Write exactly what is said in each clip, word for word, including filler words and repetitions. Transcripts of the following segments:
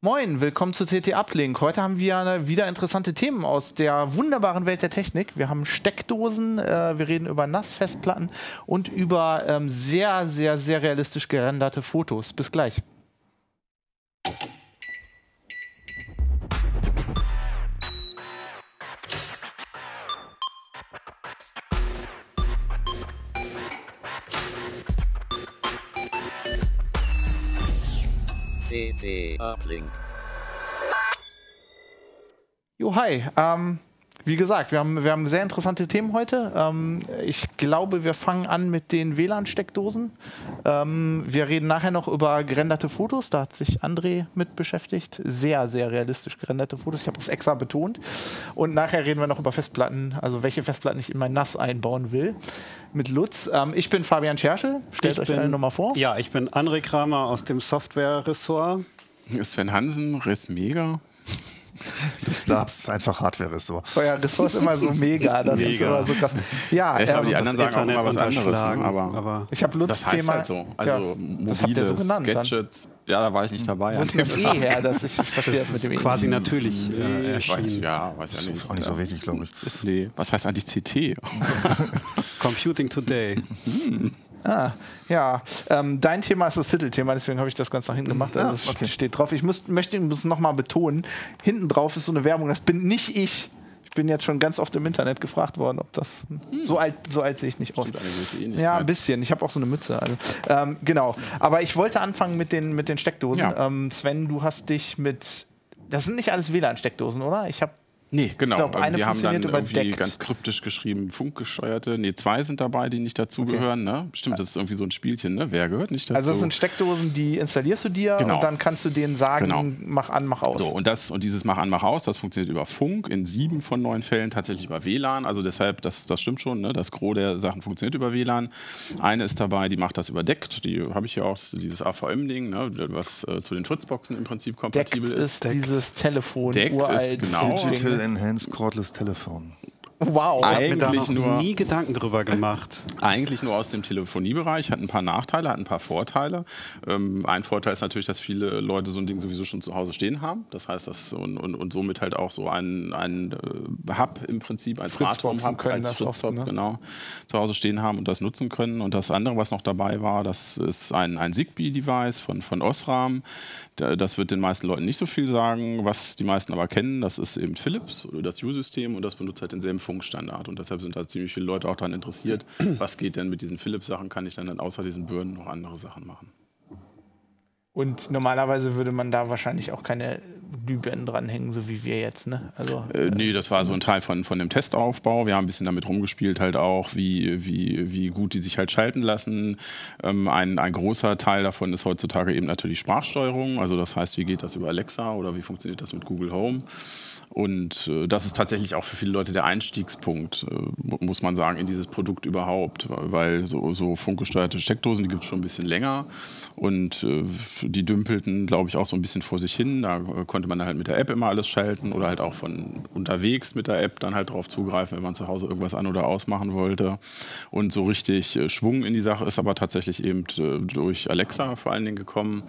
Moin, willkommen zu c't Uplink. Heute haben wir wieder interessante Themen aus der wunderbaren Welt der Technik. Wir haben Steckdosen, äh, wir reden über N A S-Festplatten und über ähm, sehr, sehr, sehr realistisch gerenderte Fotos. Bis gleich. c't Uplink. Jo, hi. Ähm, wie gesagt, wir haben, wir haben sehr interessante Themen heute. Ähm, ich glaube, wir fangen an mit den W LAN-Steckdosen. Ähm, wir reden nachher noch über gerenderte Fotos. Da hat sich André mit beschäftigt. Sehr, sehr realistisch gerenderte Fotos. Ich habe das extra betont. Und nachher reden wir noch über Festplatten, also welche Festplatten ich in mein N A S einbauen will. Mit Lutz. Ähm, ich bin Fabian Scherschel. Stellt ich euch bin, alle nochmal vor. Ja, ich bin André Kramer aus dem Software-Ressort. Sven Hansen, Riss Mega. Lutz Labs ist einfach Hardware-Ressort. Euer Ressort ist immer so mega. Das mega. Ist immer so krass. Ja, ja, ich ähm, glaube, die anderen sagen Internet auch immer was anderes. Ne? Aber, aber ich habe Lutz das heißt Thema. Halt so. Also ja, mobiles, so Gadgets. Ja, da war ich nicht dabei. Wo ist das E her? Dass ich, ich verstehe das, das mit dem quasi e natürlich. Ja, ja, ich weiß, ja, weiß ja nicht. Auch nicht so wichtig, glaube ich. Nee. Was heißt eigentlich c't? Computing Today. Hm. Ah, ja. Ähm, dein Thema ist das Titelthema, deswegen habe ich das ganz nach hinten gemacht. Also das okay. steht drauf. Ich muss, möchte das nochmal betonen. Hinten drauf ist so eine Werbung. Das bin nicht ich. Ich bin jetzt schon ganz oft im Internet gefragt worden, ob das... Hm. So alt, so alt sehe ich nicht aus. Ja, ein bisschen. Ich habe auch so eine Mütze. Also. Ähm, genau. Aber ich wollte anfangen mit den, mit den Steckdosen. Ja. Ähm, Sven, du hast dich mit... Das sind nicht alles W LAN-Steckdosen, oder? Ich habe... Nee, genau. Ich glaub, eine wir haben dann irgendwie D E C T ganz kryptisch geschrieben, funkgesteuerte. Nee, zwei sind dabei, die nicht dazugehören. Okay. Ne? Stimmt, das ist irgendwie so ein Spielchen. Ne? Wer gehört nicht dazu? Also das sind Steckdosen, die installierst du dir genau. und dann kannst du denen sagen, genau. mach an, mach aus. So, und, das, und dieses mach an, mach aus, das funktioniert über Funk, in sieben von neun Fällen tatsächlich über W LAN. Also deshalb, das, das stimmt schon, ne? Das Gros der Sachen funktioniert über W LAN. Eine ist dabei, die macht das über D E C T. Die habe ich ja auch, dieses A V M-Ding, ne? Was äh, zu den Fritzboxen im Prinzip kompatibel D E C T ist. D E C T ist dieses Telefon, D E C T uralt. Ist genau, Digital Enhanced Cordless Telefon. Wow, ich habe mir da noch nur, nie Gedanken drüber gemacht. Eigentlich nur aus dem Telefoniebereich, hat ein paar Nachteile, hat ein paar Vorteile. Ähm, ein Vorteil ist natürlich, dass viele Leute so ein Ding sowieso schon zu Hause stehen haben. Das heißt, dass und, und, und somit halt auch so ein, ein Hub im Prinzip, als Smartphone-Hub, als Fritzbox, ne? Genau, zu Hause stehen haben und das nutzen können. Und das andere, was noch dabei war, das ist ein, ein Zigbee-Device von, von Osram. Das wird den meisten Leuten nicht so viel sagen, was die meisten aber kennen. Das ist eben Philips oder das Hue-System und das benutzt halt denselben Funkstandard. Und deshalb sind da ziemlich viele Leute auch daran interessiert, was geht denn mit diesen Philips-Sachen, kann ich dann, dann außer diesen Bürden noch andere Sachen machen. Und normalerweise würde man da wahrscheinlich auch keine Glühbirnen dranhängen, so wie wir jetzt, ne? Also, äh, nee, das war so ein Teil von, von dem Testaufbau. Wir haben ein bisschen damit rumgespielt, halt auch, wie, wie, wie gut die sich halt schalten lassen. Ähm, ein, ein großer Teil davon ist heutzutage eben natürlich Sprachsteuerung. Also das heißt, wie geht das über Alexa oder wie funktioniert das mit Google Home? Und äh, das ist tatsächlich auch für viele Leute der Einstiegspunkt, äh, muss man sagen, in dieses Produkt überhaupt. Weil so, so funkgesteuerte Steckdosen, die gibt es schon ein bisschen länger. Und äh, die dümpelten, glaube ich, auch so ein bisschen vor sich hin. Da äh, konnte man dann halt mit der App immer alles schalten oder halt auch von unterwegs mit der App dann halt drauf zugreifen, wenn man zu Hause irgendwas an- oder ausmachen wollte. Und so richtig äh, Schwung in die Sache ist aber tatsächlich eben äh, durch Alexa vor allen Dingen gekommen.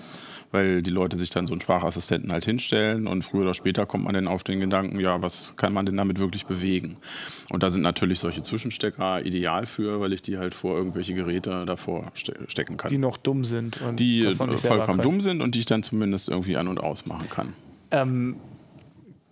Weil die Leute sich dann so einen Sprachassistenten halt hinstellen und früher oder später kommt man dann auf den Gedanken, ja, was kann man denn damit wirklich bewegen? Und da sind natürlich solche Zwischenstecker ideal für, weil ich die halt vor irgendwelche Geräte davor ste stecken kann. Die noch dumm sind. Und die das noch nicht vollkommen dumm sind und die ich dann zumindest irgendwie an- und ausmachen kann. Ähm,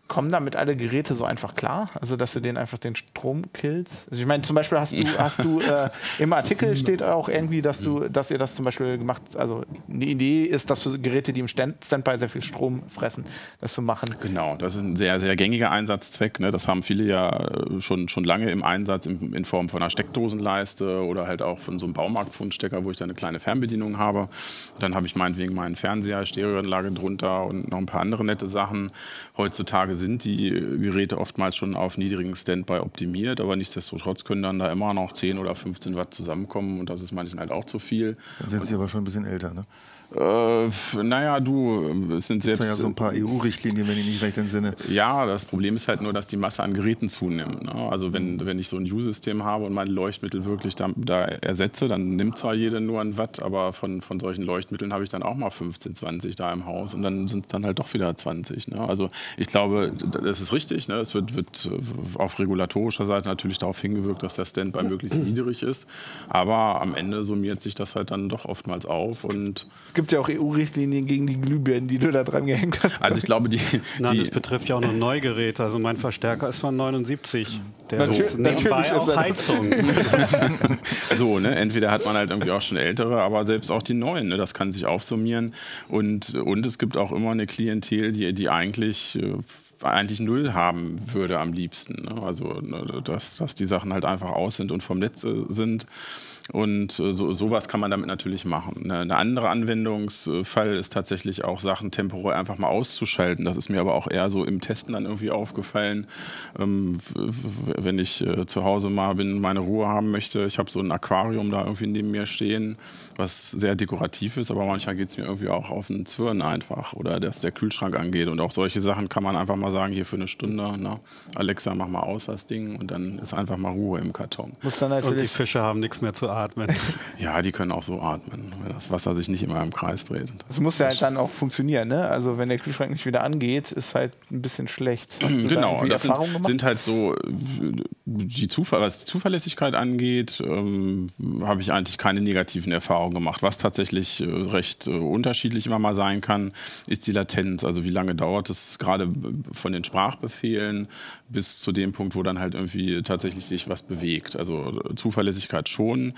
kommen damit alle Geräte so einfach klar? Also, dass du denen einfach den Strom killst? Also ich meine, zum Beispiel hast du, hast du äh, im Artikel steht auch irgendwie, dass du, dass ihr das zum Beispiel gemacht, also eine Idee ist, dass du Geräte, die im Standby sehr viel Strom fressen, das zu machen. Genau, das ist ein sehr, sehr gängiger Einsatzzweck. Ne? Das haben viele ja schon, schon lange im Einsatz in, in Form von einer Steckdosenleiste oder halt auch von so einem Baumarktfundstecker, wo ich da eine kleine Fernbedienung habe. Dann habe ich meinetwegen meinen Fernseher, Stereoanlage drunter und noch ein paar andere nette Sachen. Heutzutage sind die Geräte oftmals schon auf niedrigen Standby optimiert, aber nichtsdestotrotz können dann da immer noch zehn oder fünfzehn Watt zusammenkommen und das ist manchen halt auch zu viel. Dann sind und, sie aber schon ein bisschen älter, ne? Äh, naja, du, es sind selbst... Es gibt ja so ein paar E U-Richtlinien, wenn ich mich recht entsinne. Ja, das Problem ist halt nur, dass die Masse an Geräten zunimmt. Ne? Also wenn, wenn ich so ein U-System habe und meine Leuchtmittel wirklich da, da ersetze, dann nimmt zwar jeder nur ein Watt, aber von, von solchen Leuchtmitteln habe ich dann auch mal fünfzehn, zwanzig da im Haus und dann sind es dann halt doch wieder zwanzig. Ne? Also ich glaube, das ist richtig. Ne? Es wird, wird auf regulatorischer Seite natürlich darauf hingewirkt, dass der Standby möglichst niedrig ist, aber am Ende summiert sich das halt dann doch oftmals auf und... Es gibt ja auch E U-Richtlinien gegen die Glühbirnen, die du da dran gehängt hast. Also ich glaube, die... die Nein, das betrifft ja auch noch Neugeräte. Also mein Verstärker ist von neunundsiebzig. Der so, ist nebenbei auch Heizung. So, ne? Entweder hat man halt irgendwie auch schon ältere, aber selbst auch die neuen, ne? Das kann sich aufsummieren. Und, und es gibt auch immer eine Klientel, die, die eigentlich... eigentlich null haben würde am liebsten. Also dass, dass die Sachen halt einfach aus sind und vom Netz sind. Und so, sowas kann man damit natürlich machen. Ein anderer Anwendungsfall ist tatsächlich auch Sachen temporär einfach mal auszuschalten. Das ist mir aber auch eher so im Testen dann irgendwie aufgefallen. Wenn ich zu Hause mal bin, meine Ruhe haben möchte. Ich habe so ein Aquarium da irgendwie neben mir stehen, was sehr dekorativ ist, aber manchmal geht es mir irgendwie auch auf den Zwirn einfach. Oder dass der Kühlschrank angeht. Und auch solche Sachen kann man einfach mal sagen, hier für eine Stunde, na, Alexa, mach mal aus das Ding und dann ist einfach mal Ruhe im Karton. Muss dann natürlich und die Fische haben nichts mehr zu atmen. Ja, die können auch so atmen, wenn das Wasser sich nicht immer im Kreis dreht. Das muss ja halt dann auch funktionieren, ne? Also wenn der Kühlschrank nicht wieder angeht, ist halt ein bisschen schlecht. Genau, da das sind, sind halt so, die Zuver was die Zuverlässigkeit angeht, ähm, habe ich eigentlich keine negativen Erfahrungen gemacht. Was tatsächlich recht unterschiedlich immer mal sein kann, ist die Latenz. Also wie lange dauert es gerade von den Sprachbefehlen bis zu dem Punkt, wo dann halt irgendwie tatsächlich sich was bewegt. Also Zuverlässigkeit schon,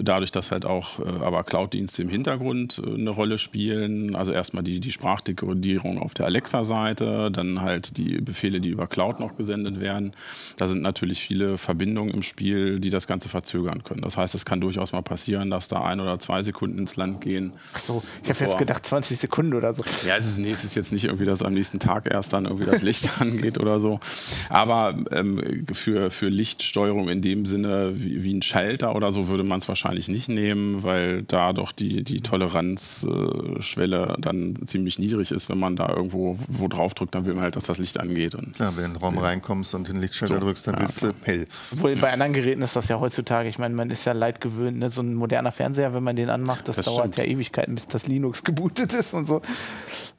dadurch, dass halt auch aber Cloud-Dienste im Hintergrund eine Rolle spielen. Also erstmal die, die Sprachdekodierung auf der Alexa-Seite, dann halt die Befehle, die über Cloud noch gesendet werden. Da sind natürlich viele Verbindungen im Spiel, die das Ganze verzögern können. Das heißt, es kann durchaus mal passieren, dass da ein oder zwei Sekunden ins Land gehen. Ach so, ich habe jetzt gedacht zwanzig Sekunden oder so. Ja, es ist, nee, es ist jetzt nicht irgendwie, dass am nächsten Tag erst dann irgendwie das Licht angeht oder so. Aber ähm, für, für Lichtsteuerung in dem Sinne wie, wie ein Schalter oder so würde man es wahrscheinlich nicht nehmen, weil da doch die, die Toleranzschwelle dann ziemlich niedrig ist, wenn man da irgendwo wo drauf drückt, dann will man halt, dass das Licht angeht. Und klar, wenn du in den Raum reinkommst und den Lichtschalter so drückst, dann ja, willst du hell. Obwohl bei anderen Geräten ist das ja heutzutage, ich meine, man ist ja leid gewöhnt, ne? So ein moderner Fernseher, wenn man den anmacht, das, das dauert stimmt. ja Ewigkeiten, bis das Linux gebootet ist und so.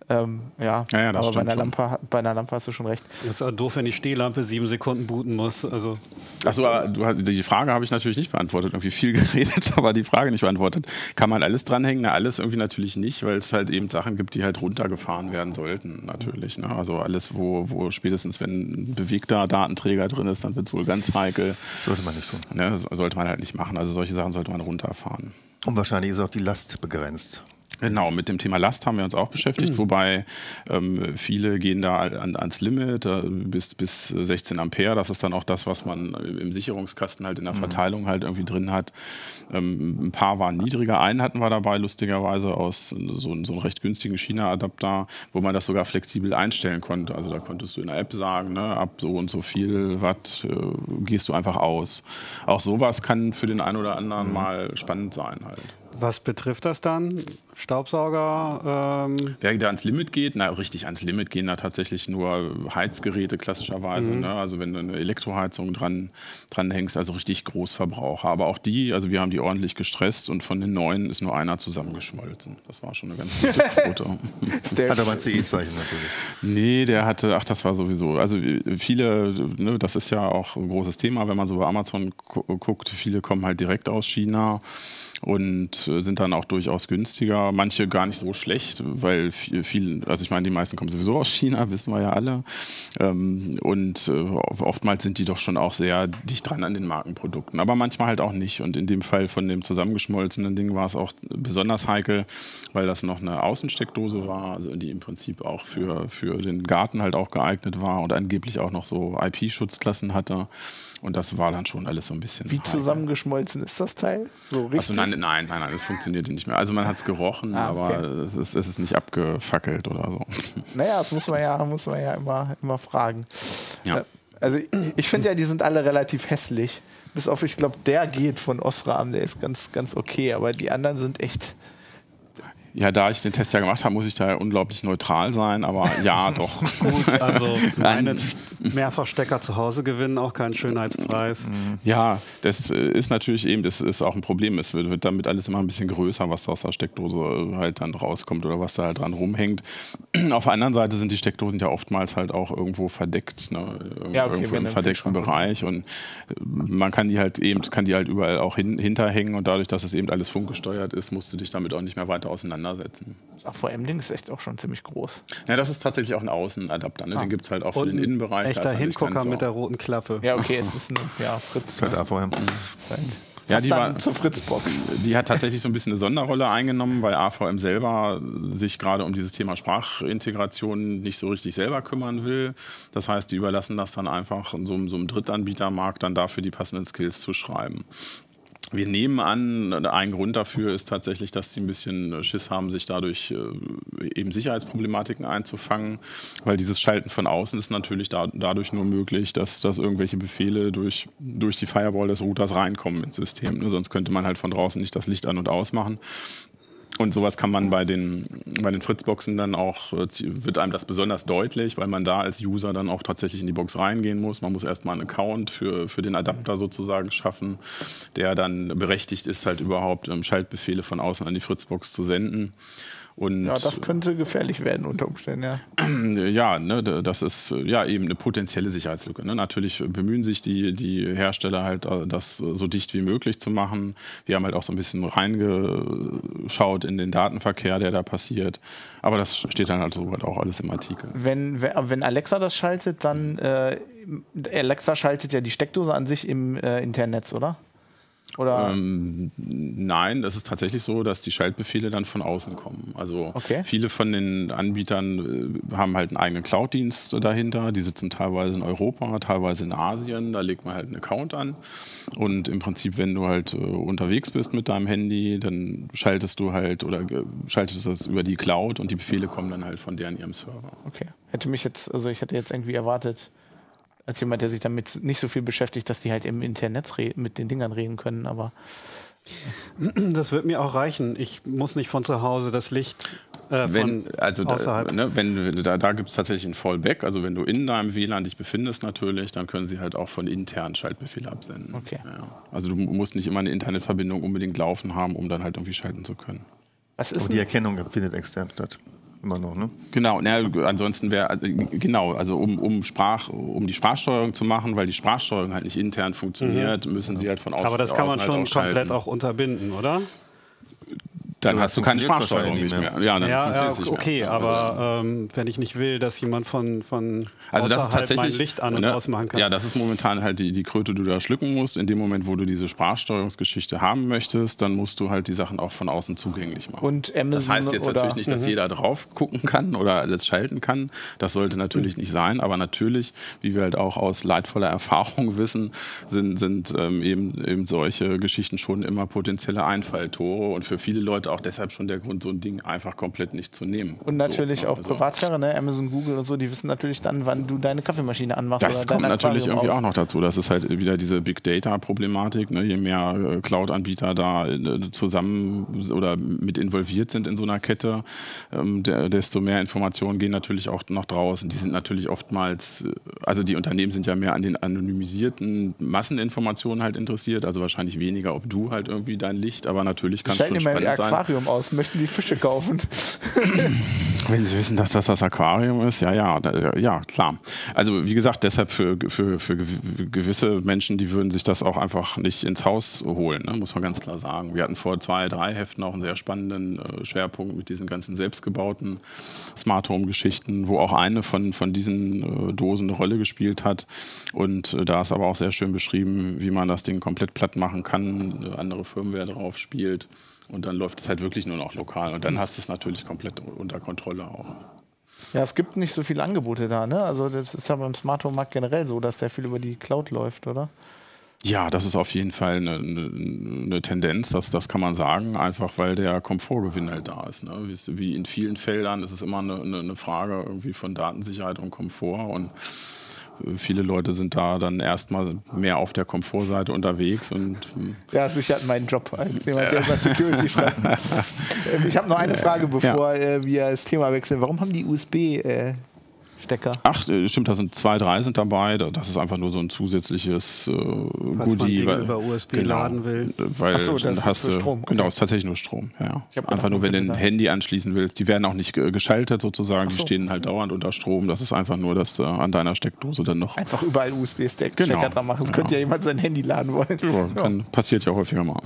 Ähm, ja, ja, ja, das aber bei einer, Lampe, bei einer Lampe hast du schon recht. Das ist auch doof, wenn die Stehlampe sieben Sekunden booten muss. Also achso, die Frage habe ich natürlich nicht beantwortet. Irgendwie viel geredet, aber die Frage nicht beantwortet. Kann man alles dranhängen? Na, alles irgendwie natürlich nicht, weil es halt eben Sachen gibt, die halt runtergefahren werden sollten, natürlich. Ne? Also alles, wo, wo spätestens, wenn ein bewegter Datenträger drin ist, dann wird es wohl ganz heikel. Sollte man nicht tun. Ne? Sollte man halt nicht machen. Also solche Sachen sollte man runterfahren. Und wahrscheinlich ist auch die Last begrenzt. Genau, mit dem Thema Last haben wir uns auch beschäftigt, wobei ähm, viele gehen da an, ans Limit äh, bis, bis sechzehn Ampere. Das ist dann auch das, was man im Sicherungskasten halt in der Verteilung halt irgendwie drin hat. Ähm, ein paar waren niedriger, einen hatten wir dabei lustigerweise aus so, so einem recht günstigen China-Adapter, wo man das sogar flexibel einstellen konnte. Also da konntest du in der App sagen, ne, ab so und so viel Watt äh, gehst du einfach aus. Auch sowas kann für den einen oder anderen mal spannend sein halt. Was betrifft das dann? Staubsauger? Ähm Wer da ans Limit geht? Na, richtig ans Limit gehen da tatsächlich nur Heizgeräte klassischerweise. Mhm. Ne? Also wenn du eine Elektroheizung dran, dran hängst, also richtig Großverbraucher. Aber auch die, also wir haben die ordentlich gestresst und von den neuen ist nur einer zusammengeschmolzen. Das war schon eine ganz gute Quote. Hat aber ein C E-Zeichen natürlich. Nee, der hatte, ach das war sowieso, also viele, ne, das ist ja auch ein großes Thema, wenn man so bei Amazon guckt, viele kommen halt direkt aus China und sind dann auch durchaus günstiger. Manche gar nicht so schlecht, weil viele, also ich meine, die meisten kommen sowieso aus China, wissen wir ja alle. Und oftmals sind die doch schon auch sehr dicht dran an den Markenprodukten. Aber manchmal halt auch nicht. Und in dem Fall von dem zusammengeschmolzenen Ding war es auch besonders heikel, weil das noch eine Außensteckdose war, also die im Prinzip auch für, für den Garten halt auch geeignet war und angeblich auch noch so I P-Schutzklassen hatte. Und das war dann schon alles so ein bisschen... Wie heikel. Zusammengeschmolzen ist das Teil? So richtig? Also, nein, nein, nein, nein, es funktionierte nicht mehr. Also man hat es gerochen, ah, okay. aber es ist, es ist nicht abgefackelt oder so. Naja, das muss man ja, muss man ja immer, immer fragen. Ja. Also ich finde ja, die sind alle relativ hässlich. Bis auf, ich glaube, der geht von Osram, der ist ganz, ganz okay, aber die anderen sind echt... Ja, da ich den Test ja gemacht habe, muss ich da unglaublich neutral sein, aber ja, doch. Gut, also einen Mehrfachstecker zu Hause gewinnen, auch kein Schönheitspreis. Ja, das ist natürlich eben, das ist auch ein Problem. Es wird, wird damit alles immer ein bisschen größer, was da aus der Steckdose halt dann rauskommt oder was da halt dran rumhängt. Auf der anderen Seite sind die Steckdosen ja oftmals halt auch irgendwo verdeckt, ne? Irgend, ja, okay, irgendwo im verdeckten Bereich. Und man kann die halt eben, kann die halt überall auch hin, hinterhängen und dadurch, dass es eben alles funkgesteuert ist, musst du dich damit auch nicht mehr weiter auseinander setzen. Das A V M-Ding ist echt auch schon ziemlich groß. Ja, das ist tatsächlich auch ein Außenadapter. Ne? Den ah. gibt es halt auch für den Innenbereich. Echter Hingucker mit der roten Klappe. Ja, okay, es ist ein ja, Fritz. Ne? A V M. Ja, die war zur Fritzbox. Die hat tatsächlich so ein bisschen eine Sonderrolle eingenommen, weil A V M selber sich gerade um dieses Thema Sprachintegration nicht so richtig selber kümmern will. Das heißt, die überlassen das dann einfach in so einem, so einem Drittanbietermarkt, dann dafür die passenden Skills zu schreiben. Wir nehmen an, ein Grund dafür ist tatsächlich, dass sie ein bisschen Schiss haben, sich dadurch eben Sicherheitsproblematiken einzufangen, weil dieses Schalten von außen ist natürlich da, dadurch nur möglich, dass, dass irgendwelche Befehle durch, durch die Firewall des Routers reinkommen ins System. Ne? Sonst könnte man halt von draußen nicht das Licht an- und ausmachen. Und sowas kann man bei den, bei den Fritzboxen dann auch, wird einem das besonders deutlich, weil man da als User dann auch tatsächlich in die Box reingehen muss. Man muss erstmal einen Account für, für den Adapter sozusagen schaffen, der dann berechtigt ist, halt überhaupt Schaltbefehle von außen an die Fritzbox zu senden. Und ja, das könnte gefährlich werden unter Umständen, ja. Ja, ne, das ist ja eben eine potenzielle Sicherheitslücke. Ne? Natürlich bemühen sich die, die Hersteller halt, das so dicht wie möglich zu machen. Wir haben halt auch so ein bisschen reingeschaut in den Datenverkehr, der da passiert. Aber das steht dann halt so halt auch alles im Artikel. Wenn, wenn Alexa das schaltet, dann äh, Alexa schaltet ja die Steckdose an sich im äh, Internet, oder? Oder? Ähm, nein, das ist tatsächlich so, dass die Schaltbefehle dann von außen kommen. Also okay. Viele von den Anbietern haben halt einen eigenen Cloud-Dienst dahinter. Die sitzen teilweise in Europa, teilweise in Asien. Da legt man halt einen Account an. Und im Prinzip, wenn du halt äh, unterwegs bist mit deinem Handy, dann schaltest du halt oder äh, schaltest das über die Cloud und die Befehle kommen dann halt von deren ihrem Server. Okay. Hätte mich jetzt, also ich hätte jetzt irgendwie erwartet, als jemand, der sich damit nicht so viel beschäftigt, dass die halt im Internet mit den Dingern reden können, aber... Das wird mir auch reichen. Ich muss nicht von zu Hause das Licht äh, von wenn, also außerhalb... Da, ne, wenn, da da gibt es tatsächlich ein Fallback. Also wenn du in deinem W LAN dich befindest natürlich, dann können sie halt auch von internen Schaltbefehle absenden. Okay. Ja. Also du musst nicht immer eine Internetverbindung unbedingt laufen haben, um dann halt irgendwie schalten zu können. Was ist die Erkennung findet extern statt. Immer noch, ne? Genau, na, ansonsten wäre, genau, also um, um, Sprach, um die Sprachsteuerung zu machen, weil die Sprachsteuerung halt nicht intern funktioniert, mhm. müssen sie halt von außen. Aber das kann man halt schon komplett auch unterbinden, oder? Dann hast du keine Sprachsteuerung nicht mehr. Ja, dann ja, funktioniert es nicht mehr. Okay, aber ähm, wenn ich nicht will, dass jemand von, von also das ist tatsächlich, mein Licht an- und ne, ausmachen kann. Ja, das ist momentan halt die, die Kröte, die du da schlucken musst. In dem Moment, wo du diese Sprachsteuerungsgeschichte haben möchtest, dann musst du halt die Sachen auch von außen zugänglich machen. Und Amazon das heißt jetzt natürlich nicht, dass mhm. jeder drauf gucken kann oder alles schalten kann. Das sollte natürlich mhm. nicht sein. Aber natürlich, wie wir halt auch aus leidvoller Erfahrung wissen, sind, sind ähm, eben, eben solche Geschichten schon immer potenzielle Einfalltore. Und für viele Leute auch Auch deshalb schon der Grund, so ein Ding einfach komplett nicht zu nehmen. Und natürlich so, ne? auch also Privatsphäre, ne? Amazon, Google und so, die wissen natürlich dann, wann du deine Kaffeemaschine anmachst. Das oder kommt natürlich irgendwie aus. auch noch dazu. Das ist halt wieder diese Big-Data-Problematik. Ne? Je mehr Cloud-Anbieter da zusammen oder mit involviert sind in so einer Kette, ähm, desto mehr Informationen gehen natürlich auch noch draußen. Die sind natürlich oftmals, also die Unternehmen sind ja mehr an den anonymisierten Masseninformationen halt interessiert, also wahrscheinlich weniger, ob du halt irgendwie dein Licht, aber natürlich kannst du schon spannend sein. Aus, möchten die Fische kaufen. Wenn sie wissen, dass das das Aquarium ist, ja, ja, da, ja, klar. Also wie gesagt, deshalb für, für, für gewisse Menschen, die würden sich das auch einfach nicht ins Haus holen, ne? Muss man ganz klar sagen. Wir hatten vor zwei, drei Heften auch einen sehr spannenden äh, Schwerpunkt mit diesen ganzen selbstgebauten Smart Home Geschichten, wo auch eine von, von diesen äh, Dosen eine Rolle gespielt hat. Und äh, da ist aber auch sehr schön beschrieben, wie man das Ding komplett platt machen kann, äh, andere Firmware drauf spielt. Und dann läuft es halt wirklich nur noch lokal. Und dann hast du es natürlich komplett unter Kontrolle auch. Ja, es gibt nicht so viele Angebote da, ne? Also das ist ja beim Smart Home Markt generell so, dass der viel über die Cloud läuft, oder? Ja, das ist auf jeden Fall eine, eine Tendenz, das, das kann man sagen, einfach weil der Komfortgewinn halt da ist. Ne? Wie, wie in vielen Feldern ist es immer eine, eine Frage irgendwie von Datensicherheit und Komfort, und viele Leute sind da dann erstmal mehr auf der Komfortseite unterwegs. Und ja, sichert meinen Job als jemand, der über Security schreibt. Ich habe noch eine Frage, bevor ja. wir das Thema wechseln. Warum haben die U S B-Stecker? Ach, stimmt, da sind zwei, drei sind dabei. Das ist einfach nur so ein zusätzliches äh, Goodie. Wenn man über U S B genau, laden will. Weil so, das hast ist du, Strom. Genau, es ist tatsächlich nur Strom. Ja. Einfach nur, wenn du ein Handy anschließen willst. Die werden auch nicht geschaltet sozusagen, so. Die stehen halt dauernd unter Strom. Das ist einfach nur, dass du an deiner Steckdose dann noch... Einfach überall U S B-Stecker genau. dran machen. Das ja. könnte ja jemand sein Handy laden wollen. Ja, so. Kann, passiert ja häufiger mal.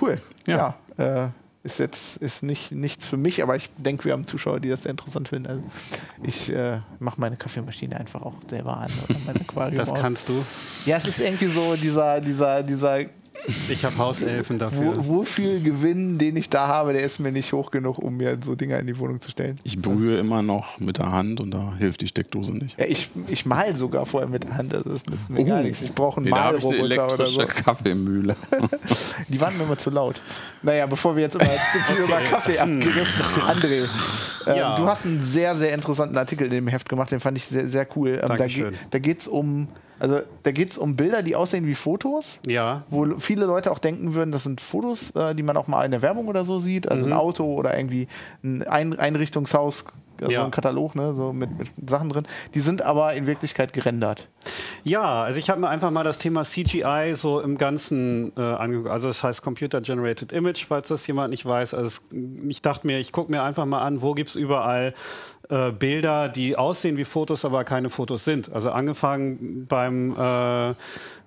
Cool. Ja. ja äh, ist jetzt ist nicht, nichts für mich, aber ich denke, wir haben Zuschauer, die das sehr interessant finden. Also ich äh, mache meine Kaffeemaschine einfach auch selber an. Oder mein Aquarium das aus. Kannst du? Ja, es ist irgendwie so dieser... dieser, dieser ich habe Hauselfen dafür. Wo, wo viel Gewinn, den ich da habe, der ist mir nicht hoch genug, um mir so Dinger in die Wohnung zu stellen. Ich brühe immer noch mit der Hand und da hilft die Steckdose nicht. Ja, ich, ich male sogar vorher mit der Hand, also das ist mir oh, gar nichts. Ich brauche einen nee, Malroboter oder so. Kaffeemühle. Die waren mir immer zu laut. Naja, bevor wir jetzt immer zu viel okay. über Kaffee abgeben, André, ähm, ja. du hast einen sehr, sehr interessanten Artikel in dem Heft gemacht, den fand ich sehr, sehr cool. Ähm, da ge- da geht es um... Also da geht es um Bilder, die aussehen wie Fotos, ja. wo viele Leute auch denken würden, das sind Fotos, äh, die man auch mal in der Werbung oder so sieht, also mhm. ein Auto oder irgendwie ein Einrichtungshaus, also ja. ein Katalog, ne, so mit, mit Sachen drin. Die sind aber in Wirklichkeit gerendert. Ja, also ich habe mir einfach mal das Thema C G I so im Ganzen äh, angeguckt. Also das heißt Computer Generated Image, falls das jemand nicht weiß. Also es, ich dachte mir, ich gucke mir einfach mal an, wo gibt es überall... Äh, Bilder, die aussehen wie Fotos, aber keine Fotos sind. Also angefangen beim äh,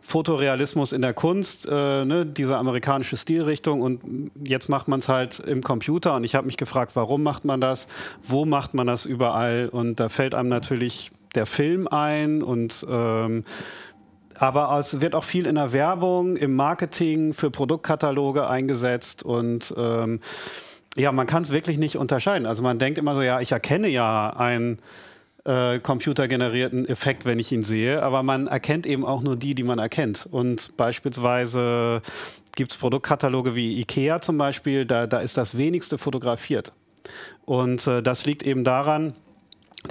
Fotorealismus in der Kunst, äh, ne, diese amerikanische Stilrichtung, und jetzt macht man es halt im Computer, und ich habe mich gefragt, warum macht man das, wo macht man das überall, und da fällt einem natürlich der Film ein, und ähm, aber es wird auch viel in der Werbung, im Marketing, für Produktkataloge eingesetzt, und ähm, ja, man kann es wirklich nicht unterscheiden. Also man denkt immer so, ja, ich erkenne ja einen äh, computergenerierten Effekt, wenn ich ihn sehe, aber man erkennt eben auch nur die, die man erkennt. Und beispielsweise gibt es Produktkataloge wie Ikea zum Beispiel, da, da ist das wenigste fotografiert. Und äh, das liegt eben daran,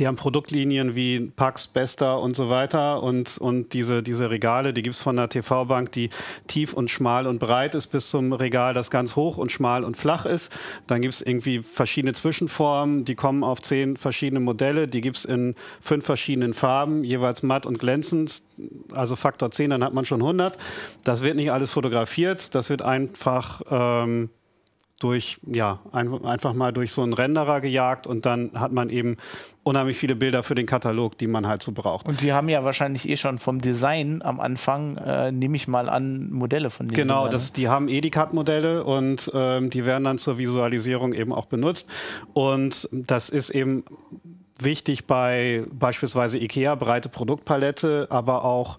die haben Produktlinien wie Pax, Besta und so weiter, und, und diese, diese Regale, die gibt es von der T V-Bank, die tief und schmal und breit ist, bis zum Regal, das ganz hoch und schmal und flach ist. Dann gibt es irgendwie verschiedene Zwischenformen, die kommen auf zehn verschiedene Modelle, die gibt es in fünf verschiedenen Farben, jeweils matt und glänzend, also Faktor zehn, dann hat man schon hundert. Das wird nicht alles fotografiert, das wird einfach... Ähm, durch, ja, ein, einfach mal durch so einen Renderer gejagt, und dann hat man eben unheimlich viele Bilder für den Katalog, die man halt so braucht. Und die haben ja wahrscheinlich eh schon vom Design am Anfang, äh, nehme ich mal an, Modelle von denen. Genau, das, die haben eh die C A D-Modelle, und ähm, die werden dann zur Visualisierung eben auch benutzt, und das ist eben wichtig bei beispielsweise IKEA, breite Produktpalette, aber auch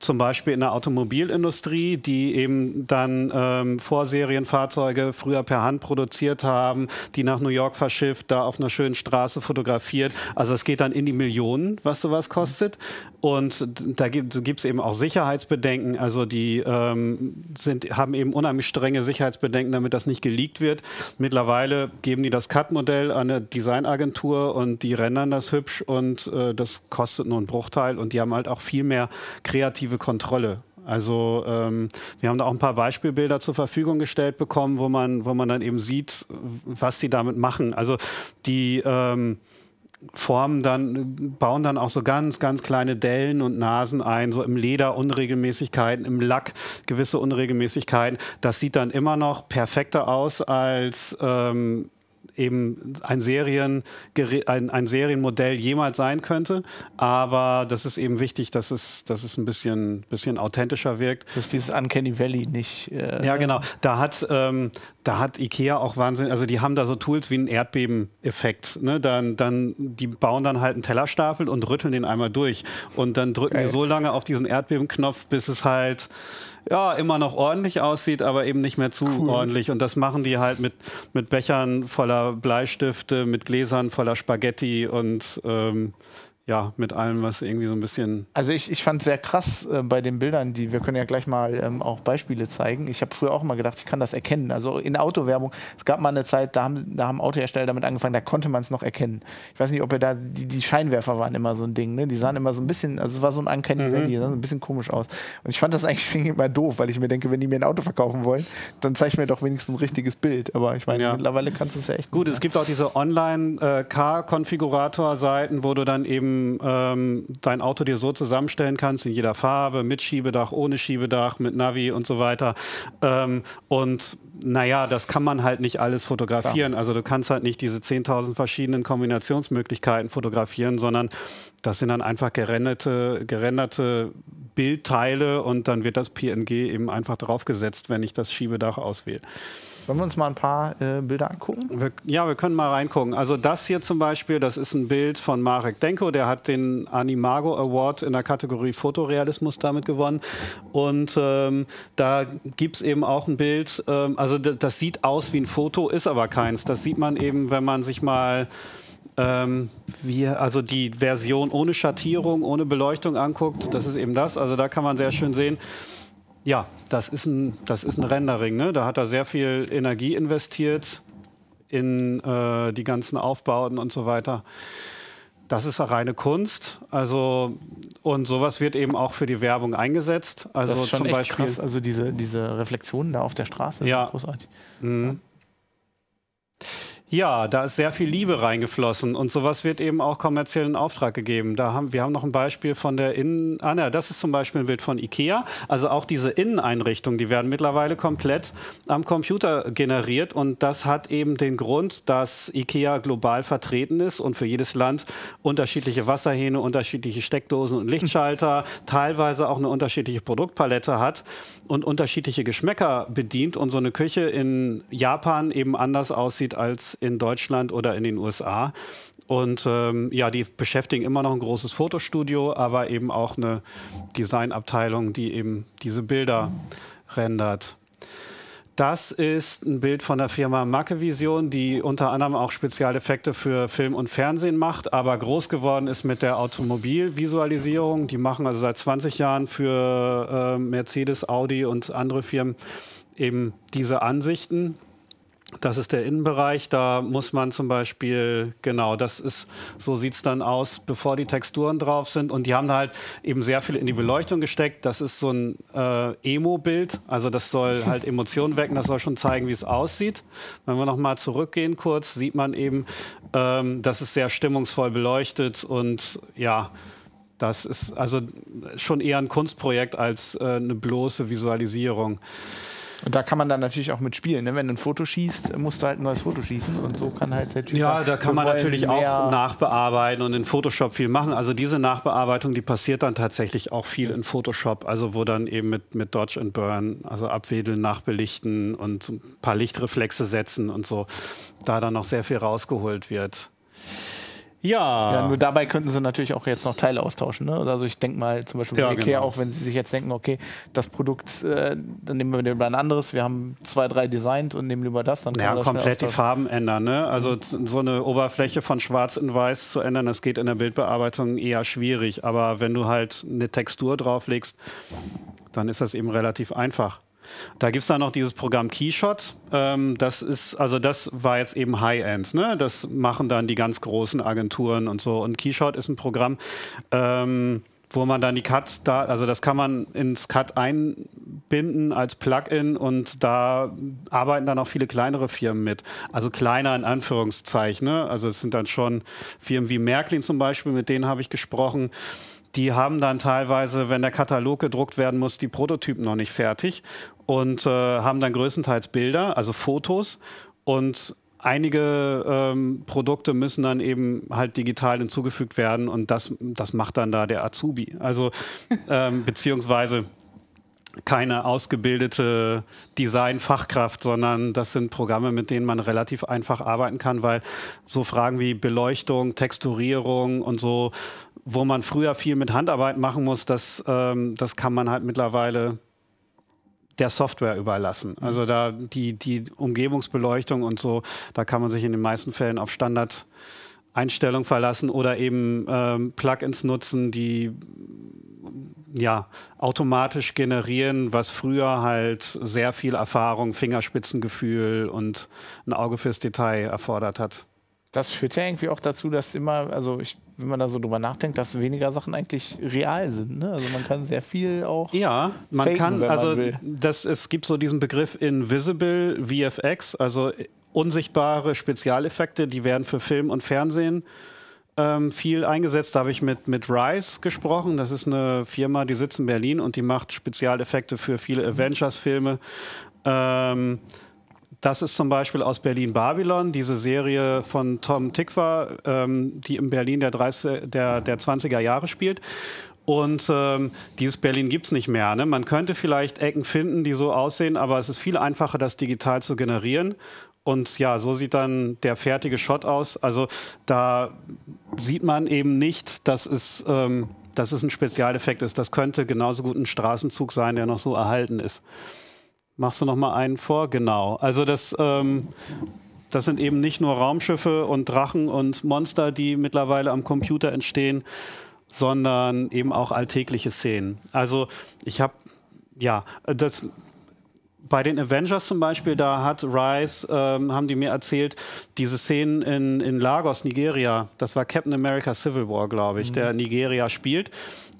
zum Beispiel in der Automobilindustrie, die eben dann ähm, Vorserienfahrzeuge früher per Hand produziert haben, die nach New York verschifft, da auf einer schönen Straße fotografiert. Also es geht dann in die Millionen, was sowas kostet. Und da gibt es eben auch Sicherheitsbedenken. Also die ähm, sind, haben eben unheimlich strenge Sicherheitsbedenken, damit das nicht geleakt wird. Mittlerweile geben die das C A D-Modell an eine Designagentur, und die rendern das hübsch, und äh, das kostet nur einen Bruchteil, und die haben halt auch viel mehr kreative Kontrolle. Also ähm, wir haben da auch ein paar Beispielbilder zur Verfügung gestellt bekommen, wo man, wo man dann eben sieht, was die damit machen. Also die ähm, formen dann, bauen dann auch so ganz, ganz kleine Dellen und Nasen ein, so im Leder Unregelmäßigkeiten, im Lack gewisse Unregelmäßigkeiten. Das sieht dann immer noch perfekter aus als ähm, eben ein, Serien, ein, ein Serienmodell jemals sein könnte. Aber das ist eben wichtig, dass es, dass es ein bisschen, bisschen authentischer wirkt. Dass dieses Uncanny Valley nicht... Äh ja, genau. Da hat, ähm, da hat IKEA auch Wahnsinn... Also die haben da so Tools wie einen Erdbebeneffekt. Ne? Dann, dann, die bauen dann halt einen Tellerstapel und rütteln den einmal durch. Und dann drücken Geil. die so lange auf diesen Erdbebenknopf, bis es halt... ja, immer noch ordentlich aussieht, aber eben nicht mehr zu cool. ordentlich. Und das machen die halt mit, mit Bechern voller Bleistifte, mit Gläsern voller Spaghetti und ähm, ja, mit allem, was irgendwie so ein bisschen... Also ich, ich fand es sehr krass äh, bei den Bildern, die wir können ja gleich mal ähm, auch Beispiele zeigen. Ich habe früher auch mal gedacht, ich kann das erkennen. Also in der Autowerbung, es gab mal eine Zeit, da haben, da haben Autohersteller damit angefangen, da konnte man es noch erkennen. Ich weiß nicht, ob ihr da... Die, die Scheinwerfer waren immer so ein Ding, ne? Die sahen immer so ein bisschen... Also es war so ein Uncanny Valley, mhm. so ein bisschen komisch aus. Und ich fand das eigentlich immer doof, weil ich mir denke, wenn die mir ein Auto verkaufen wollen, dann zeig mir doch wenigstens ein richtiges Bild. Aber ich meine, ja. mittlerweile kannst du es ja echt gut. Gut, es gibt auch diese Online-Car-Konfigurator-Seiten, wo du dann eben dein Auto dir so zusammenstellen kannst, in jeder Farbe, mit Schiebedach, ohne Schiebedach, mit Navi und so weiter. Ähm, und naja, das kann man halt nicht alles fotografieren. Also du kannst halt nicht diese zehntausend verschiedenen Kombinationsmöglichkeiten fotografieren, sondern das sind dann einfach gerenderte, gerenderte Bildteile und dann wird das P N G eben einfach draufgesetzt, wenn ich das Schiebedach auswähle. Sollen wir uns mal ein paar äh, Bilder angucken? Wir, ja, wir können mal reingucken. Also das hier zum Beispiel, das ist ein Bild von Marek Denko. Der hat den Animago Award in der Kategorie Fotorealismus damit gewonnen. Und ähm, da gibt es eben auch ein Bild. Ähm, also das sieht aus wie ein Foto, ist aber keins. Das sieht man eben, wenn man sich mal... Ähm, wir, also die Version ohne Schattierung, ohne Beleuchtung anguckt. Das ist eben das. Also da kann man sehr schön sehen, ja, das ist ein, das ist ein Rendering, ne? Da hat er sehr viel Energie investiert in äh, die ganzen Aufbauten und so weiter. Das ist ja reine Kunst. Also, und sowas wird eben auch für die Werbung eingesetzt. Also das ist schon zum echt Beispiel krass. Also diese, diese Reflexionen da auf der Straße, ja. Sind großartig. Mhm. Ja. Ja, da ist sehr viel Liebe reingeflossen und sowas wird eben auch kommerziell in Auftrag gegeben. Da haben, wir haben noch ein Beispiel von der Innen... Ah, na, das ist zum Beispiel ein Bild von Ikea. Also auch diese Inneneinrichtungen, die werden mittlerweile komplett am Computer generiert und das hat eben den Grund, dass Ikea global vertreten ist und für jedes Land unterschiedliche Wasserhähne, unterschiedliche Steckdosen und Lichtschalter, teilweise auch eine unterschiedliche Produktpalette hat und unterschiedliche Geschmäcker bedient und so eine Küche in Japan eben anders aussieht als in Deutschland oder in den U S A. Und ähm, ja, die beschäftigen immer noch ein großes Fotostudio, aber eben auch eine Designabteilung, die eben diese Bilder rendert. Das ist ein Bild von der Firma Mackevision, die unter anderem auch Spezialeffekte für Film und Fernsehen macht, aber groß geworden ist mit der Automobilvisualisierung. Die machen also seit zwanzig Jahren für äh, Mercedes, Audi und andere Firmen eben diese Ansichten. Das ist der Innenbereich, da muss man zum Beispiel, genau, das ist, so sieht es dann aus, bevor die Texturen drauf sind. Und die haben halt eben sehr viel in die Beleuchtung gesteckt. Das ist so ein äh, Emo-Bild, also das soll halt Emotionen wecken, das soll schon zeigen, wie es aussieht. Wenn wir nochmal zurückgehen kurz, sieht man eben, ähm, das ist sehr stimmungsvoll beleuchtet und ja, das ist also schon eher ein Kunstprojekt als äh, eine bloße Visualisierung. Und da kann man dann natürlich auch mitspielen. Ne? Wenn du ein Foto schießt, musst du halt ein neues Foto schießen. Und so kann halt der Typ Ja, sagen, da kann man natürlich auch nachbearbeiten und in Photoshop viel machen. Also diese Nachbearbeitung, die passiert dann tatsächlich auch viel in Photoshop. Also wo dann eben mit, mit Dodge and Burn, also abwedeln, nachbelichten und ein paar Lichtreflexe setzen und so. Da dann noch sehr viel rausgeholt wird. Ja. ja. Nur dabei könnten sie natürlich auch jetzt noch Teile austauschen. Ne? Also ich denke mal zum Beispiel ja, bei Ikea, genau. Auch wenn sie sich jetzt denken, okay, das Produkt, äh, dann nehmen wir lieber ein anderes, wir haben zwei, drei designt und nehmen lieber das. Dann kann ja, man das komplett die Farben ändern. Ne? Also so eine Oberfläche von schwarz in weiß zu ändern, das geht in der Bildbearbeitung eher schwierig. Aber wenn du halt eine Textur drauflegst, dann ist das eben relativ einfach. Da gibt es dann noch dieses Programm KeyShot. Ähm, das ist, also das war jetzt eben High-End, ne? Das machen dann die ganz großen Agenturen und so. Und KeyShot ist ein Programm, ähm, wo man dann die C A D, da, also das kann man ins C A D einbinden als Plugin und da arbeiten dann auch viele kleinere Firmen mit. Also kleiner in Anführungszeichen, ne? Also es sind dann schon Firmen wie Märklin zum Beispiel, mit denen habe ich gesprochen. Die haben dann teilweise, wenn der Katalog gedruckt werden muss, die Prototypen noch nicht fertig und äh, haben dann größtenteils Bilder, also Fotos und einige ähm, Produkte müssen dann eben halt digital hinzugefügt werden und das, das macht dann da der Azubi. Also ähm, beziehungsweise keine ausgebildete Design-Fachkraft, sondern das sind Programme, mit denen man relativ einfach arbeiten kann, weil so Fragen wie Beleuchtung, Texturierung und so, wo man früher viel mit Handarbeit machen muss, das, ähm, das kann man halt mittlerweile der Software überlassen. Also da die, die Umgebungsbeleuchtung und so, da kann man sich in den meisten Fällen auf Standard Einstellung verlassen oder eben ähm, Plugins nutzen, die ja automatisch generieren, was früher halt sehr viel Erfahrung, Fingerspitzengefühl und ein Auge fürs Detail erfordert hat. Das führt ja irgendwie auch dazu, dass immer, also ich, wenn man da so drüber nachdenkt, dass weniger Sachen eigentlich real sind. Ne? Also man kann sehr viel auch. Ja, man faken, kann, wenn also man will. Das, es gibt so diesen Begriff Invisible V F X, also unsichtbare Spezialeffekte, die werden für Film und Fernsehen ähm, viel eingesetzt. Da habe ich mit, mit Rise gesprochen. Das ist eine Firma, die sitzt in Berlin und die macht Spezialeffekte für viele Avengers-Filme. Ähm, Das ist zum Beispiel aus Berlin Babylon, diese Serie von Tom Tykwer, ähm, die in Berlin der, dreißig, der, der zwanziger Jahre spielt. Und ähm, dieses Berlin gibt es nicht mehr. Ne? Man könnte vielleicht Ecken finden, die so aussehen, aber es ist viel einfacher, das digital zu generieren. Und ja, so sieht dann der fertige Shot aus. Also da sieht man eben nicht, dass es, ähm, dass es ein Spezialeffekt ist. Das könnte genauso gut ein Straßenzug sein, der noch so erhalten ist. Machst du noch mal einen vor? Genau. Also das, ähm, das sind eben nicht nur Raumschiffe und Drachen und Monster, die mittlerweile am Computer entstehen, sondern eben auch alltägliche Szenen. Also ich habe, ja, das, bei den Avengers zum Beispiel, da hat Rise, ähm, haben die mir erzählt, diese Szenen in, in Lagos, Nigeria, das war Captain America Civil War, glaube ich, mhm. der Nigeria spielt.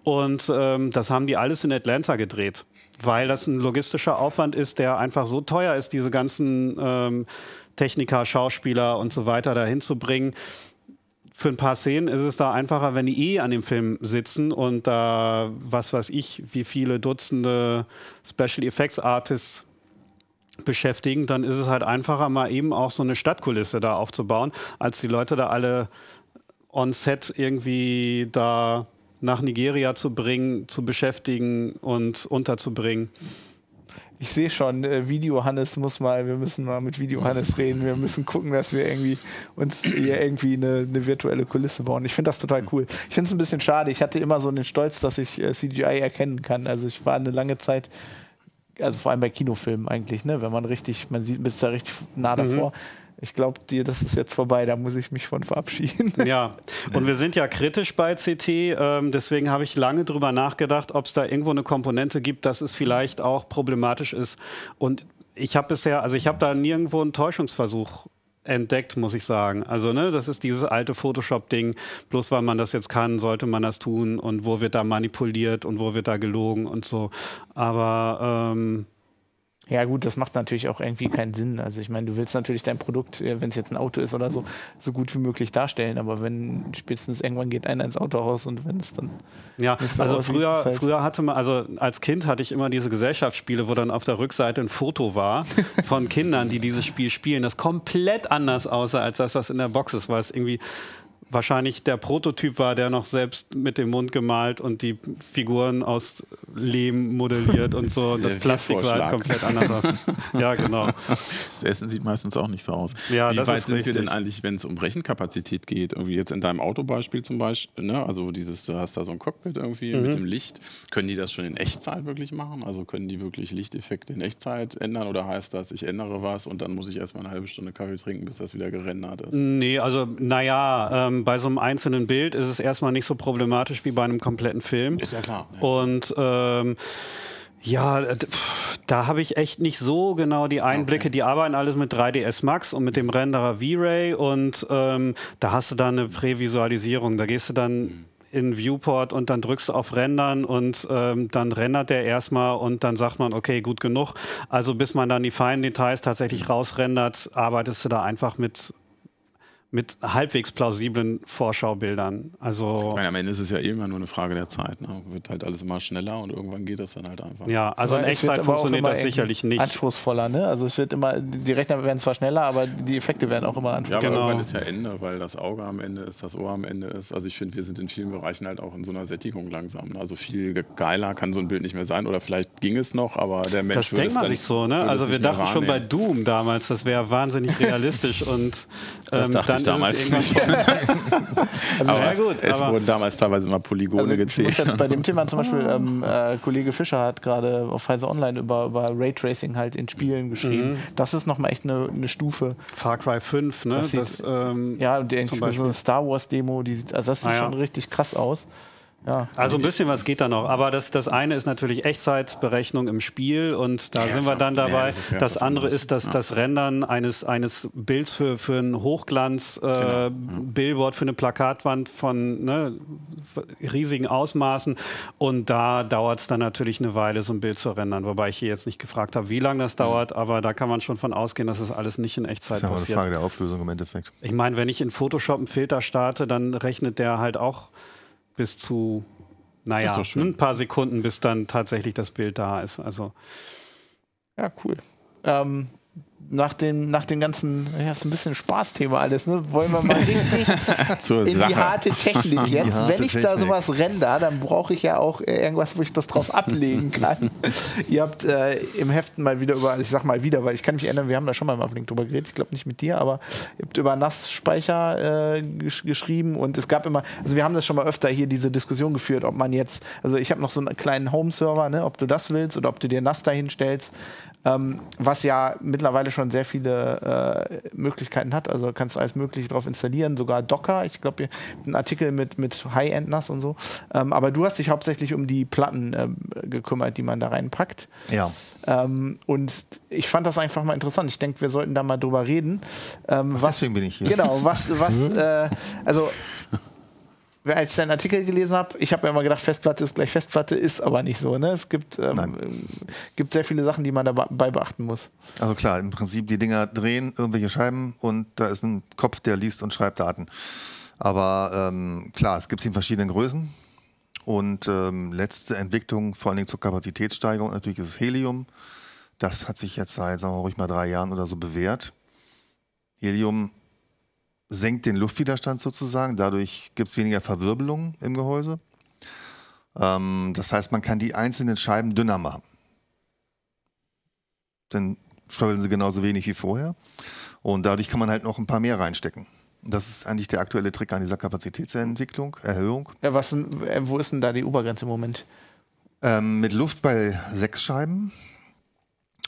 Und ähm, das haben die alles in Atlanta gedreht, weil das ein logistischer Aufwand ist, der einfach so teuer ist, diese ganzen ähm, Techniker, Schauspieler und so weiter dahin zu bringen. Für ein paar Szenen ist es da einfacher, wenn die eh an dem Film sitzen und da, was weiß ich, wie viele Dutzende Special Effects Artists beschäftigen, dann ist es halt einfacher, mal eben auch so eine Stadtkulisse da aufzubauen, als die Leute da alle on set irgendwie da nach Nigeria zu bringen, zu beschäftigen und unterzubringen. Ich sehe schon, äh, Video-Hannes muss mal, wir müssen mal mit Video-Hannes reden, wir müssen gucken, dass wir irgendwie uns hier irgendwie eine, eine virtuelle Kulisse bauen. Ich finde das total cool. Ich finde es ein bisschen schade, ich hatte immer so den Stolz, dass ich äh, C G I erkennen kann. Also ich war eine lange Zeit, also vor allem bei Kinofilmen eigentlich, ne, wenn man richtig, man sieht, bist da richtig nah davor. Mhm. Ich glaube dir, das ist jetzt vorbei, da muss ich mich von verabschieden. Ja, und wir sind ja kritisch bei C T, ähm, deswegen habe ich lange drüber nachgedacht, ob es da irgendwo eine Komponente gibt, dass es vielleicht auch problematisch ist. Und ich habe bisher, also ich habe da nirgendwo einen Täuschungsversuch entdeckt, muss ich sagen. Also, ne, das ist dieses alte Photoshop-Ding, bloß weil man das jetzt kann, sollte man das tun und wo wird da manipuliert und wo wird da gelogen und so. Aber ähm ja gut, das macht natürlich auch irgendwie keinen Sinn. Also ich meine, du willst natürlich dein Produkt, wenn es jetzt ein Auto ist oder so, so gut wie möglich darstellen. Aber wenn spätestens irgendwann geht einer ins Auto raus und wenn es dann... Ja, so also früher, halt früher hatte man, also als Kind hatte ich immer diese Gesellschaftsspiele, wo dann auf der Rückseite ein Foto war von Kindern, die dieses Spiel spielen. Das komplett anders aussah als das, was in der Box ist, weil es irgendwie wahrscheinlich der Prototyp war, der noch selbst mit dem Mund gemalt und die Figuren aus Lehm modelliert und so. Und das Plastik sah halt komplett anders aus. Ja, genau. Das Essen sieht meistens auch nicht so aus. Ja, wie weit sind wir denn eigentlich, wenn es um Rechenkapazität geht? Irgendwie jetzt in deinem Autobeispiel zum Beispiel, ne? Also dieses, du hast da so ein Cockpit irgendwie mhm. mit dem Licht. Können die das schon in Echtzeit wirklich machen? Also können die wirklich Lichteffekte in Echtzeit ändern? Oder heißt das, ich ändere was und dann muss ich erstmal eine halbe Stunde Kaffee trinken, bis das wieder gerendert ist? Nee, also naja, ähm, bei so einem einzelnen Bild ist es erstmal nicht so problematisch wie bei einem kompletten Film. Ist ja klar. Ne? Und ähm, ja, da habe ich echt nicht so genau die Einblicke. Okay. Die arbeiten alles mit drei D S Max und mit dem Renderer V-Ray und ähm, da hast du dann eine Prävisualisierung. Da gehst du dann mhm. in Viewport und dann drückst du auf Rendern und ähm, dann rendert der erstmal und dann sagt man, okay, gut genug. Also bis man dann die feinen Details tatsächlich mhm. rausrendert, arbeitest du da einfach mit mit halbwegs plausiblen Vorschaubildern. Also ich meine, am Ende ist es ja immer nur eine Frage der Zeit. Ne? Wird halt alles immer schneller und irgendwann geht das dann halt einfach. Ja, also in Echtzeit funktioniert das sicherlich nicht. Anspruchsvoller, ne? Also es wird immer, die Rechner werden zwar schneller, aber die Effekte werden auch immer anspruchsvoller. Ja, aber genau. Irgendwann ist ja Ende, weil das Auge am Ende ist, das Ohr am Ende ist. Also ich finde, wir sind in vielen Bereichen halt auch in so einer Sättigung langsam. Ne? Also viel geiler kann so ein Bild nicht mehr sein oder vielleicht ging es noch, aber der Mensch das würde denkt es man sich so, ne? Also wir dachten schon bei Doom damals, das wäre wahnsinnig realistisch und ähm, das dachte ich damals nicht. Also aber gut, es aber wurden damals teilweise immer Polygone also gezählt. Halt bei dem Thema zum Beispiel, ähm, äh, Kollege Fischer hat gerade auf Heise Online über, über Raytracing halt in Spielen geschrieben. Mhm. Das ist nochmal echt eine, eine Stufe. Far Cry fünf, ne? Das das, ähm, ja, die zum Beispiel. So eine Star Wars Demo, die sieht, also das sieht ah, ja. schon richtig krass aus. Ja. Also ein bisschen was geht da noch, aber das, das eine ist natürlich Echtzeitberechnung im Spiel und da ja, sind wir dann dabei. Ja, das, das andere ist das, ja. das Rendern eines, eines Bilds für, für ein Hochglanz-Billboard, äh, genau. für eine Plakatwand von ne, riesigen Ausmaßen und da dauert es dann natürlich eine Weile, so ein Bild zu rendern, wobei ich hier jetzt nicht gefragt habe, wie lange das dauert, aber da kann man schon von ausgehen, dass das alles nicht in Echtzeit passiert. Das ist ja eine Frage der Auflösung im Endeffekt. Ich meine, wenn ich in Photoshop einen Filter starte, dann rechnet der halt auch bis zu, naja, ein paar Sekunden, bis dann tatsächlich das Bild da ist. Also. Ja, cool. Ähm, nach, dem, nach dem ganzen, ja, ist ein bisschen Spaßthema alles, ne? Wollen wir mal richtig Zur in Sache. Die harte Technik jetzt. Harte Wenn ich Technik. Da sowas render, dann brauche ich ja auch irgendwas, wo ich das drauf ablegen kann. Ihr habt äh, im Heften mal wieder über, ich sag mal wieder, weil ich kann mich erinnern, wir haben da schon mal im Uplink drüber geredet, ich glaube nicht mit dir, aber ihr habt über N A S-Speicher äh, gesch geschrieben und es gab immer, also wir haben das schon mal öfter hier diese Diskussion geführt, ob man jetzt, also ich habe noch so einen kleinen Home-Server, ne, ob du das willst oder ob du dir N A S dahin stellst. Ähm, was ja mittlerweile schon sehr viele äh, Möglichkeiten hat. Also kannst du alles Mögliche drauf installieren, sogar Docker. Ich glaube, ihr habt einen Artikel mit, mit High-End-N A S und so. Ähm, aber du hast dich hauptsächlich um die Platten äh, gekümmert, die man da reinpackt. Ja. Ähm, und ich fand das einfach mal interessant. Ich denke, wir sollten da mal drüber reden. Ähm, Ach, was, deswegen bin ich hier. Genau, was, was, äh, also als ich deinen Artikel gelesen habe, ich habe mir immer gedacht, Festplatte ist gleich Festplatte, ist aber nicht so. Ne? Es gibt, ähm, gibt sehr viele Sachen, die man dabei beachten muss. Also klar, im Prinzip die Dinger drehen, irgendwelche Scheiben und da ist ein Kopf, der liest und schreibt Daten. Aber ähm, klar, es gibt sie in verschiedenen Größen und ähm, letzte Entwicklung, vor allen Dingen zur Kapazitätssteigerung, natürlich ist es Helium. Das hat sich jetzt seit, sagen wir ruhig mal, drei Jahren oder so bewährt. Helium senkt den Luftwiderstand sozusagen, dadurch gibt es weniger Verwirbelungen im Gehäuse. Ähm, das heißt, man kann die einzelnen Scheiben dünner machen. Dann schwabbeln sie genauso wenig wie vorher und dadurch kann man halt noch ein paar mehr reinstecken. Das ist eigentlich der aktuelle Trick an dieser Kapazitätsentwicklung, Erhöhung. Ja, was, wo ist denn da die Obergrenze im Moment? Ähm, mit Luft bei sechs Scheiben.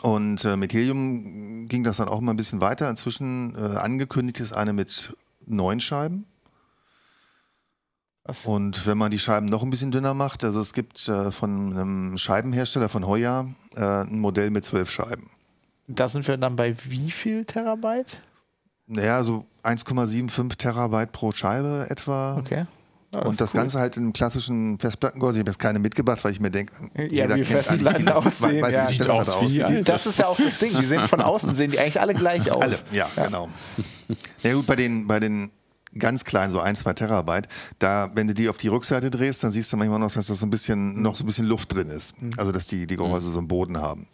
Und äh, mit Helium ging das dann auch mal ein bisschen weiter. Inzwischen äh, angekündigt ist eine mit neun Scheiben. Was? Und wenn man die Scheiben noch ein bisschen dünner macht, also es gibt äh, von einem Scheibenhersteller von Hoya äh, ein Modell mit zwölf Scheiben. Da sind wir dann bei wie viel Terabyte? Naja, so eins Komma fünfundsiebzig Terabyte pro Scheibe etwa. Okay. Das und das cool. Ganze halt im klassischen Festplattengehäuse. Ich habe jetzt keine mitgebracht, weil ich mir denke, ja, jeder wie kennt Festplatten aussehen. Weiß, ja. Sieht Festplatte aus wie aus. Das ist ja auch das Ding. Die sehen von außen, sehen die eigentlich alle gleich aus. Alle, ja, ja. genau. Ja gut, bei den, bei den ganz kleinen, so ein, zwei Terabyte, da, wenn du die auf die Rückseite drehst, dann siehst du manchmal noch, dass da so ein bisschen, noch so ein bisschen Luft drin ist. Mhm. Also dass die, die Gehäuse mhm. so einen Boden haben.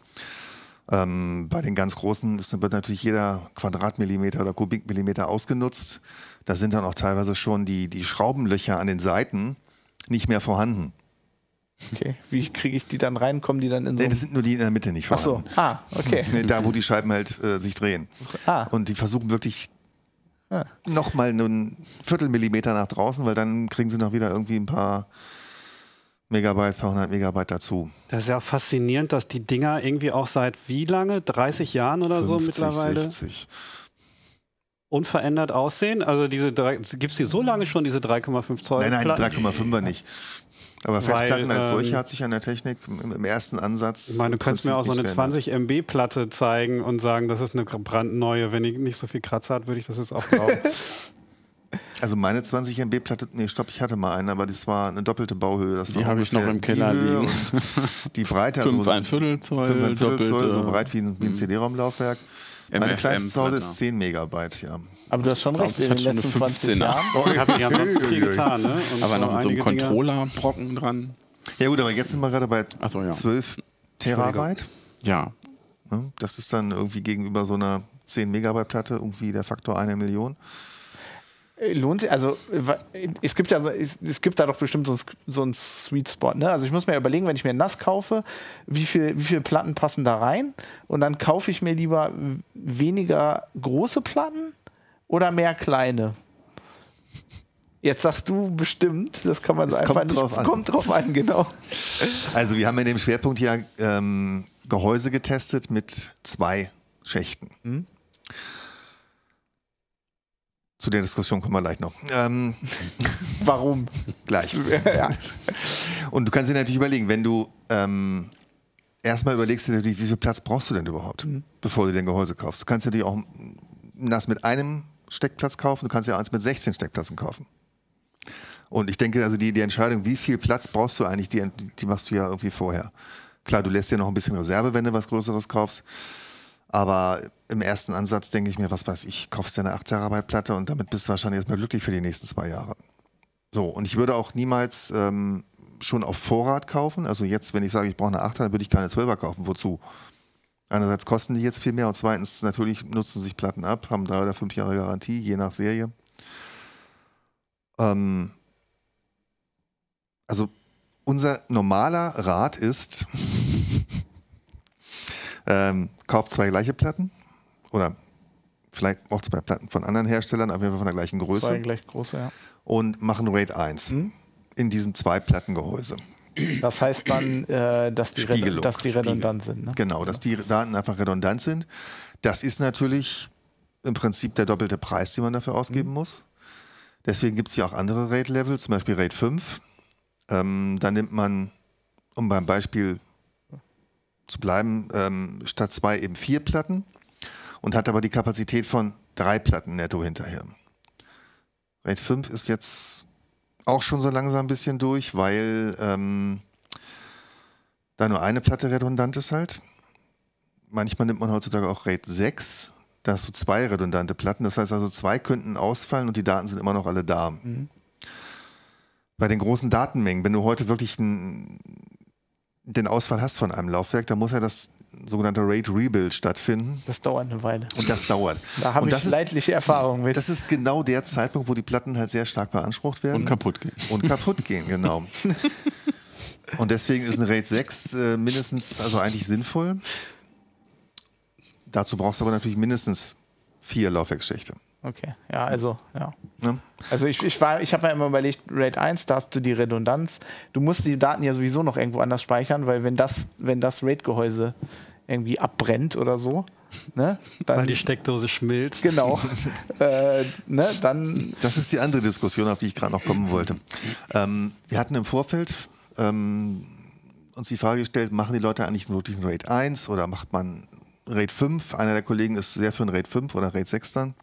Ähm, bei den ganz großen ist, wird natürlich jeder Quadratmillimeter oder Kubikmillimeter ausgenutzt. Da sind dann auch teilweise schon die, die Schraubenlöcher an den Seiten nicht mehr vorhanden. Okay, wie kriege ich die dann rein? Kommen die dann in so nee, das sind nur die in der Mitte nicht vorhanden. Ach so, ah, okay. Nee, da, wo die Scheiben halt äh, sich drehen. Ah. Und die versuchen wirklich ah. nochmal einen Viertelmillimeter nach draußen, weil dann kriegen sie noch wieder irgendwie ein paar Megabyte, paar hundert Megabyte dazu. Das ist ja faszinierend, dass die Dinger irgendwie auch seit wie lange? dreißig Jahren oder fünfzig, so mittlerweile? sechzig. Unverändert aussehen? Also diese gibt es die so lange schon, diese drei Komma fünf Zoll? Nein, nein, die drei Komma fünfer nicht. Aber Festplatten Weil, als solche ähm, hat sich an der Technik im, im ersten Ansatz... Ich meine, du könntest mir auch so eine zwanzig Megabyte-Platte zeigen und sagen, das ist eine brandneue. Wenn die nicht so viel Kratzer hat, würde ich das jetzt auch kaufen. Also meine zwanzig Megabyte-Platte... Nee, stopp, ich hatte mal eine, aber das war eine doppelte Bauhöhe. Das die habe ich noch im Keller liegen. Die Breite... fünf, also ein Viertel Zoll, fünf ein Viertel Zoll, so breit wie ein, wie ein C D-ROM-Laufwerk. Meine kleinste zu Hause ist zehn Megabyte, ja. Aber du hast schon recht, ich hatte schon eine fünfzehner. Hat sich ja sonst viel getan, ne? Und aber so noch mit so einem Controller-Brocken dran. Ja gut, aber jetzt sind wir gerade bei so, ja. zwölf Terabyte. Ja. Das ist dann irgendwie gegenüber so einer zehn Megabyte-Platte irgendwie der Faktor einer Million. Lohnt sich, also es gibt ja es gibt da doch bestimmt so einen so ein Sweet Spot, ne? Also ich muss mir überlegen, wenn ich mir ein N A S kaufe, wie viel, wie viele Platten passen da rein und dann kaufe ich mir lieber weniger große Platten oder mehr kleine? Jetzt sagst du bestimmt, das kann man es einfach kommt nicht, drauf an. Kommt drauf an, genau. Also wir haben in dem Schwerpunkt ja ähm, Gehäuse getestet mit zwei Schächten. Hm? Zu der Diskussion kommen wir gleich noch. Ähm, Warum? Gleich. Ja. Und du kannst dir natürlich überlegen, wenn du ähm, erstmal überlegst, dir natürlich, wie viel Platz brauchst du denn überhaupt, mhm. bevor du dir ein Gehäuse kaufst. Du kannst dir natürlich auch N A S mit einem Steckplatz kaufen, du kannst ja eins mit sechzehn Steckplätzen kaufen. Und ich denke, also die, die Entscheidung, wie viel Platz brauchst du eigentlich, die, die machst du ja irgendwie vorher. Klar, du lässt dir noch ein bisschen Reserve, wenn du was Größeres kaufst. Aber im ersten Ansatz denke ich mir, was weiß ich, kaufst dir eine acht Terabyte Platte und damit bist du wahrscheinlich erstmal glücklich für die nächsten zwei Jahre. So, und ich würde auch niemals ähm, schon auf Vorrat kaufen. Also jetzt, wenn ich sage, ich brauche eine achter, dann würde ich keine zwölfer kaufen. Wozu? Einerseits kosten die jetzt viel mehr und zweitens natürlich nutzen sich Platten ab, haben drei oder fünf Jahre Garantie, je nach Serie. Ähm, also unser normaler Rat ist... Ähm, kauft zwei gleiche Platten oder vielleicht auch zwei Platten von anderen Herstellern, auf jeden Fall von der gleichen Größe. Zwei gleich große, ja. Und machen RAID eins hm? in diesem Zwei-Platten-Gehäuse. Das heißt dann, äh, dass, die dass die redundant Spiegel. sind. Ne? Genau, dass die Daten einfach redundant sind. Das ist natürlich im Prinzip der doppelte Preis, den man dafür ausgeben hm. muss. Deswegen gibt es ja auch andere RAID-Level, zum Beispiel RAID fünf. Ähm, da nimmt man, um beim Beispiel zu bleiben, ähm, statt zwei eben vier Platten und hat aber die Kapazität von drei Platten netto hinterher. RAID fünf ist jetzt auch schon so langsam ein bisschen durch, weil ähm, da nur eine Platte redundant ist halt. Manchmal nimmt man heutzutage auch RAID sechs, da hast du zwei redundante Platten, das heißt also zwei könnten ausfallen und die Daten sind immer noch alle da. Mhm. Bei den großen Datenmengen, wenn du heute wirklich ein den Ausfall hast von einem Laufwerk, dann muss ja das sogenannte RAID-Rebuild stattfinden. Das dauert eine Weile. Und das dauert. Da habe ich leidliche Erfahrungen mit. Das ist genau der Zeitpunkt, wo die Platten halt sehr stark beansprucht werden. Und kaputt gehen. Und kaputt gehen, genau. Und deswegen ist ein RAID sechs äh, mindestens, also eigentlich sinnvoll. Dazu brauchst du aber natürlich mindestens vier Laufwerksschächte. Okay, ja, also, ja. ja. Also ich, ich, war, ich habe mir immer überlegt, RAID eins, da hast du die Redundanz. Du musst die Daten ja sowieso noch irgendwo anders speichern, weil wenn das, wenn das RAID-Gehäuse irgendwie abbrennt oder so, ne, dann, weil die Steckdose schmilzt. Genau. äh, ne, dann das ist die andere Diskussion, auf die ich gerade noch kommen wollte. Ähm, wir hatten im Vorfeld ähm, uns die Frage gestellt, machen die Leute eigentlich wirklich ein RAID eins oder macht man RAID fünf? Einer der Kollegen ist sehr für ein RAID fünf oder RAID sechs dann.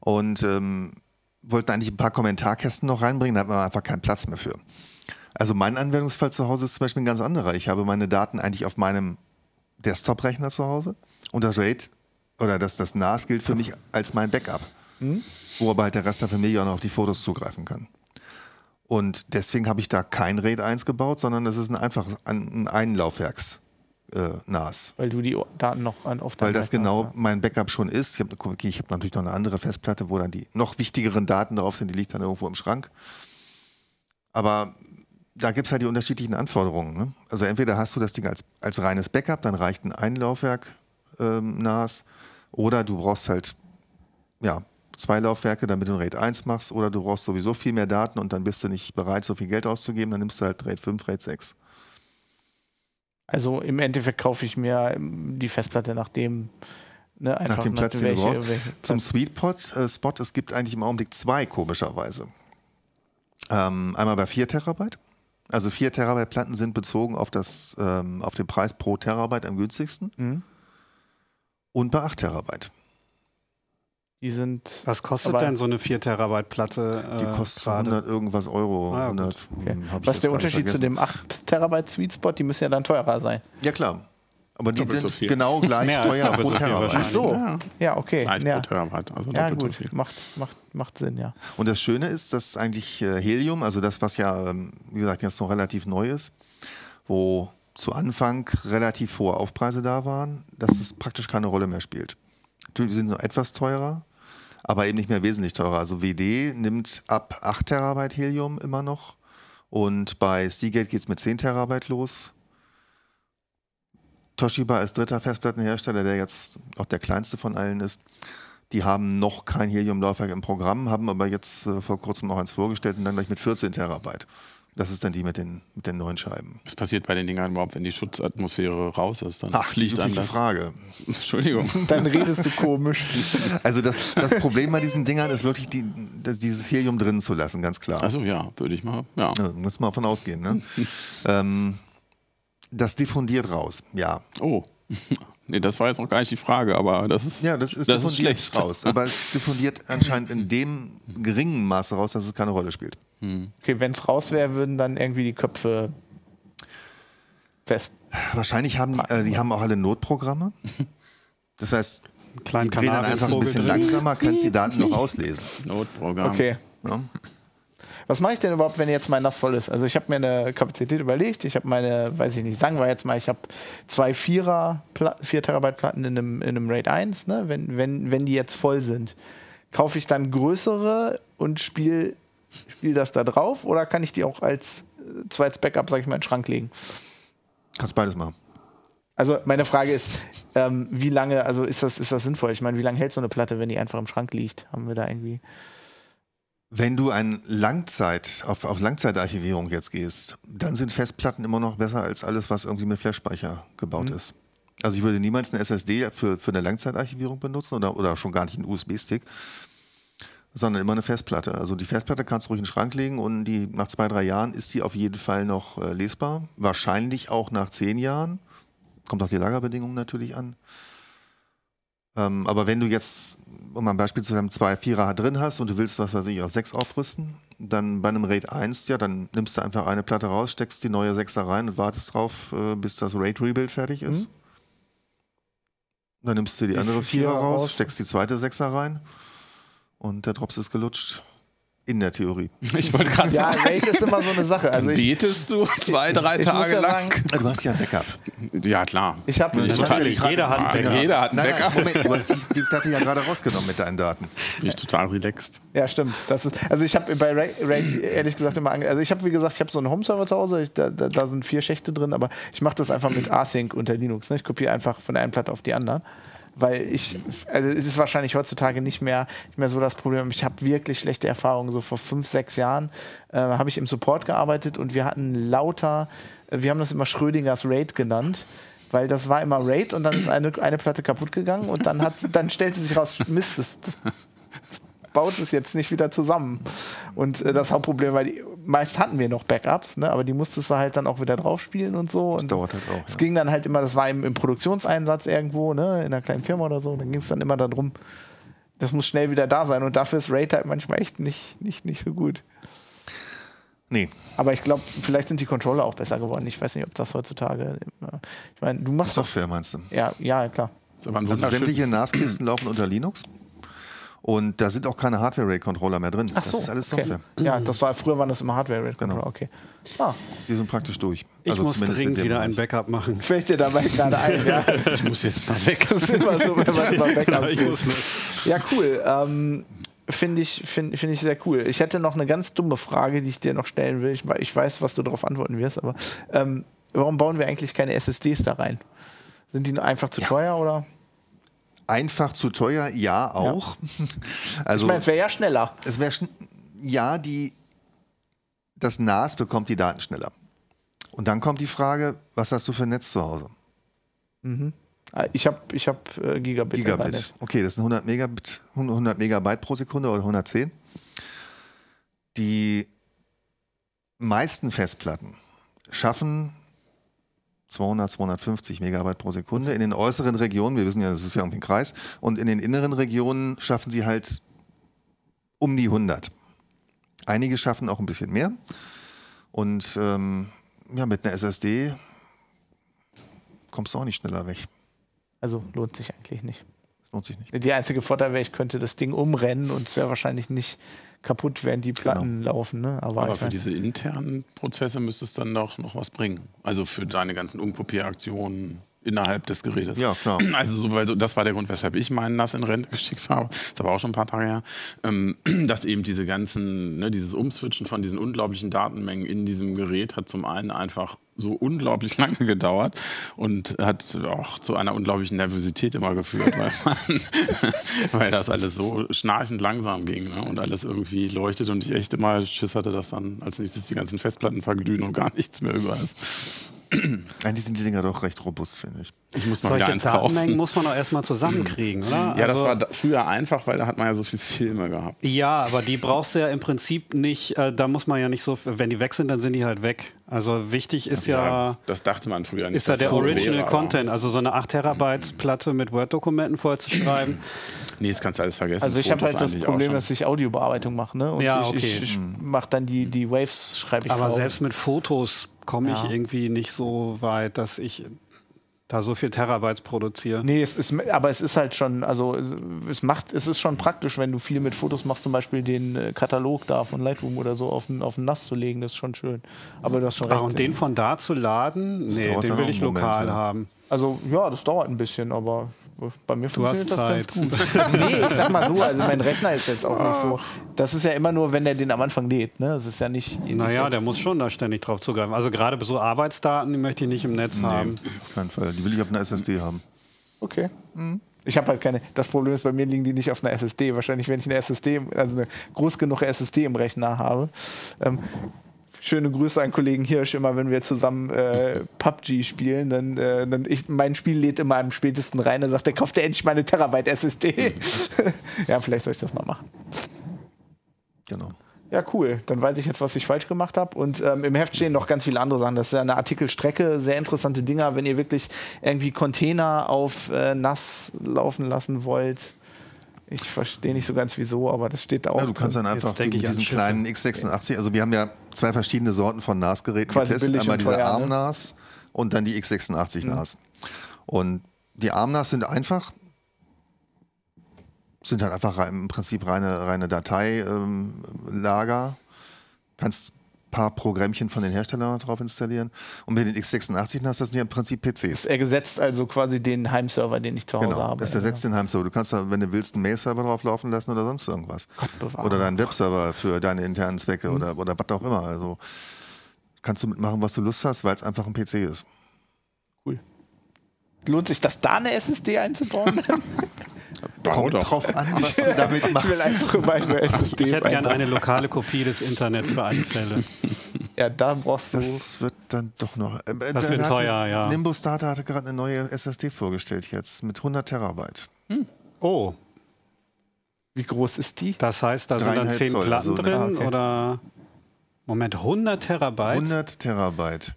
Und ähm, wollten eigentlich ein paar Kommentarkästen noch reinbringen, da hatten wir einfach keinen Platz mehr für. Also mein Anwendungsfall zu Hause ist zum Beispiel ein ganz anderer. Ich habe meine Daten eigentlich auf meinem Desktop-Rechner zu Hause und das RAID oder das, das N A S gilt für mich als mein Backup, mhm. wo aber halt der Rest der Familie auch noch auf die Fotos zugreifen kann. Und deswegen habe ich da kein RAID eins gebaut, sondern das ist ein einfaches ein, ein Laufwerks. Äh, N A S. Weil du die Daten noch an auf Weil das Rechner genau hast, ja. mein Backup schon ist. Ich habe okay, ich hab natürlich noch eine andere Festplatte, wo dann die noch wichtigeren Daten drauf sind, die liegt dann irgendwo im Schrank. Aber da gibt es halt die unterschiedlichen Anforderungen. Ne? Also entweder hast du das Ding als, als reines Backup, dann reicht ein Einlaufwerk ähm, N A S, oder du brauchst halt ja, zwei Laufwerke, damit du ein RAID eins machst, oder du brauchst sowieso viel mehr Daten und dann bist du nicht bereit, so viel Geld auszugeben, dann nimmst du halt RAID fünf, RAID sechs. Also im Endeffekt kaufe ich mir die Festplatte nach dem, ne, einfach nach dem Platz, welche, den du brauchst. Welche, Zum Sweet äh, Spot, es gibt eigentlich im Augenblick zwei, komischerweise. Ähm, einmal bei vier Terabyte. Also vier Terabyte Platten sind bezogen auf, das, ähm, auf den Preis pro Terabyte am günstigsten. Mhm. Und bei acht Terabyte. Die sind... Was kostet denn so eine vier Terabyte Platte? Äh, die kostet grade? hundert irgendwas Euro. Ah, hundert, okay. Was ist der Unterschied zu dem acht Terabyte Sweet Spot? Die müssen ja dann teurer sein. Ja klar, aber die sind so genau gleich Mehr teuer pro so Terabyte. Ach so, ja okay. Nein, ja. pro Terabyte, also ja gut, so macht, macht, macht Sinn, ja. Und das Schöne ist, dass eigentlich Helium, also das was ja, wie gesagt, jetzt noch relativ neu ist, wo zu Anfang relativ hohe Aufpreise da waren, dass es praktisch keine Rolle mehr spielt. Die sind noch etwas teurer, aber eben nicht mehr wesentlich teurer. Also W D nimmt ab acht Terabyte Helium immer noch und bei Seagate geht es mit zehn Terabyte los. Toshiba ist dritter Festplattenhersteller, der jetzt auch der kleinste von allen ist. Die haben noch kein Helium-Laufwerk im Programm, haben aber jetzt äh, vor kurzem auch eins vorgestellt und dann gleich mit vierzehn Terabyte. Das ist dann die mit den, mit den neuen Scheiben. Was passiert bei den Dingern überhaupt, wenn die Schutzatmosphäre raus ist? Dann Ach, fliegt dann das. Frage. Entschuldigung. Dann redest du komisch. Also das, das Problem bei diesen Dingern ist wirklich, die, das, dieses Helium drin zu lassen, ganz klar. Achso, ja, würde ich mal. Ja. Ja, muss man davon ausgehen, ne? ähm, das diffundiert raus, ja. Oh. Nee, das war jetzt noch gar nicht die Frage, aber das ist, ja, das ist, das ist schlecht raus. Aber es diffundiert anscheinend in dem geringen Maße raus, dass es keine Rolle spielt. Okay, wenn es raus wäre, würden dann irgendwie die Köpfe fest. Wahrscheinlich haben äh, die haben auch alle Notprogramme. Das heißt, Klein die drehen dann einfach ein bisschen langsamer, kannst die Daten noch auslesen. Notprogramm. Okay. Ja. Was mache ich denn überhaupt, wenn jetzt mein N A S voll ist? Also ich habe mir eine Kapazität überlegt, ich habe meine, weiß ich nicht, sagen wir jetzt mal, ich habe zwei vier Terabyte Platten in einem, in einem RAID eins, ne? wenn, wenn, wenn die jetzt voll sind. Kaufe ich dann größere und spiele spiel das da drauf oder kann ich die auch als äh, zweites Backup, sage ich mal, in den Schrank legen? Kannst beides machen. Also meine Frage ist, ähm, wie lange, also ist das, ist das sinnvoll? Ich meine, wie lange hält so eine Platte, wenn die einfach im Schrank liegt? Haben wir da irgendwie... Wenn du ein Langzeit, auf, auf Langzeitarchivierung jetzt gehst, dann sind Festplatten immer noch besser als alles, was irgendwie mit Flash-Speicher gebaut mhm. ist. Also ich würde niemals eine S S D für, für eine Langzeitarchivierung benutzen oder, oder schon gar nicht einen U S B-Stick, sondern immer eine Festplatte. Also die Festplatte kannst du ruhig in den Schrank legen und die, nach zwei, drei Jahren ist die auf jeden Fall noch äh, lesbar. Wahrscheinlich auch nach zehn Jahren. Kommt auf die Lagerbedingungen natürlich an. Ähm, aber wenn du jetzt, um ein Beispiel zu haben, zwei Vierer drin hast und du willst, was weiß ich, auf sechs aufrüsten, dann bei einem RAID eins, ja, dann nimmst du einfach eine Platte raus, steckst die neue sechser rein und wartest drauf, äh, bis das RAID-Rebuild fertig ist. Mhm. Dann nimmst du die, die andere Vierer raus, raus, steckst die zweite sechser rein und der Drops ist gelutscht. In der Theorie. Ich wollte gerade ja, sagen. Ja, RAID ist immer so eine Sache. Also betest du zwei, drei ich, Tage ich ja lang? Sagen, du hast ja ein Backup. Ja, klar. Ich hab ich total, ja nicht. Jeder hat ein Backup. Jeder hat ein Backup. Nein, nein, Moment, du hast die, die Platte ja gerade rausgenommen mit deinen Daten. Bin ich total relaxed. Ja, stimmt. Das ist, also ich habe bei RAID ehrlich gesagt immer, also ich habe wie gesagt, ich habe so einen Home-Server zu Hause, ich, da, da, da sind vier Schächte drin, aber ich mache das einfach mit Async unter Linux. Ne? Ich kopiere einfach von der einen Platte auf die andere. Weil ich, also es ist wahrscheinlich heutzutage nicht mehr, nicht mehr so das Problem. Ich habe wirklich schlechte Erfahrungen. So vor fünf, sechs Jahren äh, habe ich im Support gearbeitet und wir hatten lauter, wir haben das immer Schrödingers RAID genannt, weil das war immer RAID und dann ist eine, eine Platte kaputt gegangen und dann, hat, dann stellte sich raus, Mist, das, das, das baut es jetzt nicht wieder zusammen. Und äh, das Hauptproblem war, die, meist hatten wir noch Backups, ne, aber die musstest du halt dann auch wieder draufspielen und so. Das dauert halt auch. Es ging dann halt immer, das war im, im Produktionseinsatz irgendwo, ne, in einer kleinen Firma oder so, dann ging es dann immer darum, das muss schnell wieder da sein und dafür ist RAID halt manchmal echt nicht, nicht, nicht so gut. Nee. Aber ich glaube, vielleicht sind die Controller auch besser geworden. Ich weiß nicht, ob das heutzutage... Ich meine, du machst Software, doch, meinst du? Ja, ja, klar. Also sämtliche N A S-Kisten laufen unter Linux. Und da sind auch keine Hardware-RAID-Controller mehr drin. Ach so, das ist alles Software. Okay. Ja, das war, früher waren das immer Hardware-RAID-Controller. Genau. Okay. Ah. Die sind praktisch durch. Ich also muss dringend wieder Bereich. ein Backup machen. Fällt dir dabei gerade ein? Ja? Ich muss jetzt mal weg. Das ist immer so, wenn man immer Backups. Ja, cool. Ähm, Finde ich, find, find ich sehr cool. Ich hätte noch eine ganz dumme Frage, die ich dir noch stellen will. Ich, ich weiß, was du darauf antworten wirst, aber ähm, warum bauen wir eigentlich keine S S Ds da rein? Sind die einfach zu ja. teuer oder? Einfach zu teuer, ja auch. Ja. Also, ich meine, es wäre ja schneller. Es wäre schn ja, die, das N A S bekommt die Daten schneller. Und dann kommt die Frage, was hast du für ein Netz zu Hause? Mhm. Ich habe ich hab, äh, Gigabit. Gigabit. Okay, das sind hundert Megabit, hundert Megabyte pro Sekunde oder hundertzehn. Die meisten Festplatten schaffen zweihundert, zweihundertfünfzig Megabyte pro Sekunde. In den äußeren Regionen, wir wissen ja, das ist ja irgendwie ein Kreis, und in den inneren Regionen schaffen sie halt um die hundert. Einige schaffen auch ein bisschen mehr. Und ähm, ja, mit einer S S D kommst du auch nicht schneller weg. Also lohnt sich eigentlich nicht. Das lohnt sich nicht. Der einzige Vorteil wäre, ich könnte das Ding umrennen und es wäre wahrscheinlich nicht kaputt, während die Platten genau. laufen. Ne? Aber, Aber für diese internen Prozesse müsste es dann noch, noch was bringen. Also für deine ganzen Umkopieraktionen innerhalb des Gerätes. Ja, klar. Also so, weil so, das war der Grund, weshalb ich meinen N A S in Rente geschickt habe. Das ist aber auch schon ein paar Tage her. Ähm, dass eben diese ganzen, ne, dieses Umswitchen von diesen unglaublichen Datenmengen in diesem Gerät hat zum einen einfach so unglaublich lange gedauert und hat auch zu einer unglaublichen Nervosität immer geführt, weil, man, weil das alles so schnarchend langsam ging, ne? Und alles irgendwie leuchtet und ich echt immer Schiss hatte, dass dann als nächstes die ganzen Festplatten verglühen und gar nichts mehr über ist. Eigentlich sind die Dinger doch recht robust, finde ich. Ich muss mal solche wieder eins Datenmengen kaufen. Muss man auch erstmal zusammenkriegen, oder? Ja, also das war früher einfach, weil da hat man ja so viele Filme gehabt. Ja, aber die brauchst du ja im Prinzip nicht, äh, da muss man ja nicht so, wenn die weg sind, dann sind die halt weg. Also wichtig ist ja, ja das dachte man früher nicht. Ist ja der Original wäre, Content, also so eine acht Terabyte Platte mit Word-Dokumenten vorzuschreiben. Nee, das kannst du alles vergessen. Also ich habe halt das Problem, dass ich Audiobearbeitung mache, ne? Und ja, okay. Ich, ich, ich mache dann die, die Waves, schreibe ich aber drauf. Selbst mit Fotos komme ich ja irgendwie nicht so weit, dass ich da so viel Terabytes produziere. Nee, es ist, aber es ist halt schon, also es macht, es ist schon praktisch, wenn du viel mit Fotos machst, zum Beispiel den Katalog da von Lightroom oder so auf den, auf den N A S zu legen, das ist schon schön. Aber das ist schon recht. Ach, und den von da zu laden, nee, den will ich lokal haben. Also ja, das dauert ein bisschen, aber bei mir funktioniert das ganz gut. Nee, ich sag mal so, also mein Rechner ist jetzt auch nicht so. Das ist ja immer nur, wenn der den am Anfang lädt, ne? Das ist ja nicht... Naja, der muss schon da ständig drauf zugreifen. Also gerade so Arbeitsdaten, die möchte ich nicht im Netz nee, haben. Auf keinen Fall. Die will ich auf einer S S D haben. Okay. Mhm. Ich habe halt keine... Das Problem ist, bei mir liegen die nicht auf einer S S D. Wahrscheinlich, wenn ich eine S S D, also eine groß genug S S D im Rechner habe. Ähm, Schöne Grüße an Kollegen Hirsch, immer wenn wir zusammen äh, P U B G spielen, dann, äh, dann ich, mein Spiel lädt immer am spätesten rein und sagt, der kauft ja endlich mal eine Terabyte S S D. Ja, vielleicht soll ich das mal machen. Genau. Ja, cool. Dann weiß ich jetzt, was ich falsch gemacht habe. Und ähm, im Heft stehen noch ganz viele andere Sachen. Das ist ja eine Artikelstrecke, sehr interessante Dinger, wenn ihr wirklich irgendwie Container auf äh, N A S laufen lassen wollt. Ich verstehe nicht so ganz wieso, aber das steht da auch. Ja, du kannst dann einfach mit diesen kleinen X sechsundachtzig, also wir haben ja zwei verschiedene Sorten von N A S-Geräten getestet. Einmal diese ARM-N A S und dann die X sechsundachtzig N A S. Mhm. Und die ARM-N A S sind einfach, sind halt einfach rein, im Prinzip reine, reine Dateilager. Ähm, kannst paar Programmchen von den Herstellern drauf installieren. Und mit den X sechsundachtzig N A S, das sind ja im Prinzip P Cs. Er ersetzt also quasi den Heimserver, den ich zu Hause genau, habe. Das ersetzt ja den Heimserver. Du kannst da, wenn du willst, einen Mail-Server drauf laufen lassen oder sonst irgendwas. Gott bewahre. Oder deinen Webserver für deine internen Zwecke mhm. oder, oder was auch immer. Also kannst du mitmachen, was du Lust hast, weil es einfach ein P C ist. Cool. Lohnt sich das, da eine S S D einzubauen? Kommt drauf an, was du damit machst. Ich will einfach über eine S S D. Ich hätte gerne eine lokale Kopie des Internets für alle Fälle. Ja, da brauchst du... Das wird dann doch noch... Äh, das wird teuer, ja. Nimbus Data hatte gerade eine neue S S D vorgestellt jetzt mit hundert Terabyte. Hm. Oh. Wie groß ist die? Das heißt, da sind dann zehn Zoll Platten so, ne? drin ah, okay. oder... Moment, hundert Terabyte? hundert Terabyte.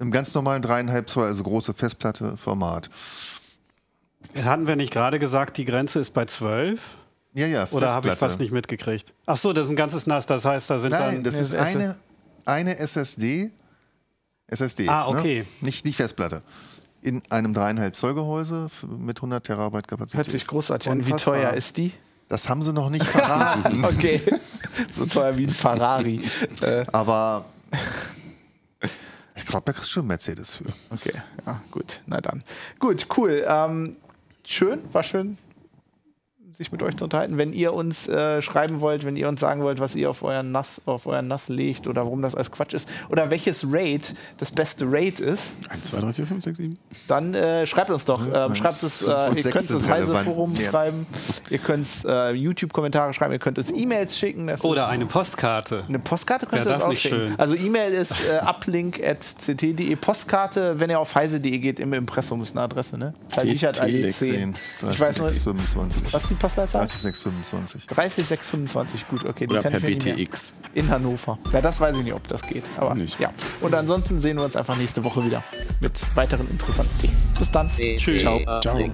Im ganz normalen drei Komma fünf Zoll, also große Festplatte, Format. Hatten wir nicht gerade gesagt, die Grenze ist bei zwölf? Ja, ja, Festplatte. Oder habe ich was nicht mitgekriegt? Ach so, das ist ein ganzes N A S, das heißt, da sind Nein, dann... Nein, das ist eine, eine S S D, S S D, ah, okay. Ne? Nicht, nicht Festplatte, in einem drei Komma fünf Zoll Gehäuse mit hundert Terabyte Kapazität. Hört sich großartig an. Wie teuer ist die? Das haben sie noch nicht verraten. Okay, so teuer wie ein Ferrari. Aber... Ich glaube, da kriegst du schon Mercedes für. Okay, ja, gut, na dann. Gut, cool. Ähm, schön, war schön, sich mit euch zu unterhalten. Wenn ihr uns äh, schreiben wollt, wenn ihr uns sagen wollt, was ihr auf euren N A S, auf euren N A S legt oder warum das alles Quatsch ist oder welches RAID das beste RAID ist. eins, zwei, drei, vier, fünf, sechs, sieben. Dann äh, schreibt uns doch. Ja, ähm, schreibt es, äh, ihr könnt es ins Heise-Forum schreiben, ihr könnt es äh, YouTube-Kommentare schreiben, ihr könnt uns E-Mails schicken. Das oder eine Postkarte. Eine Postkarte könnt ihr ja, uns auch schicken. Schön. Also E-Mail ist äh, uplink at c t punkt d e. Postkarte, wenn ihr auf heise punkt d e geht, im Impressum ist eine Adresse, ne? zehn, ich weiß nur, was die dreißig sechs fünfundzwanzig. dreißig sechs fünfundzwanzig, gut, okay. Oder die kann per ich B T X. In Hannover. Ja, das weiß ich nicht, ob das geht. Aber nicht. Ja. Und ansonsten sehen wir uns einfach nächste Woche wieder mit weiteren interessanten Themen. Bis dann. Tschüss. Ciao. Ciao.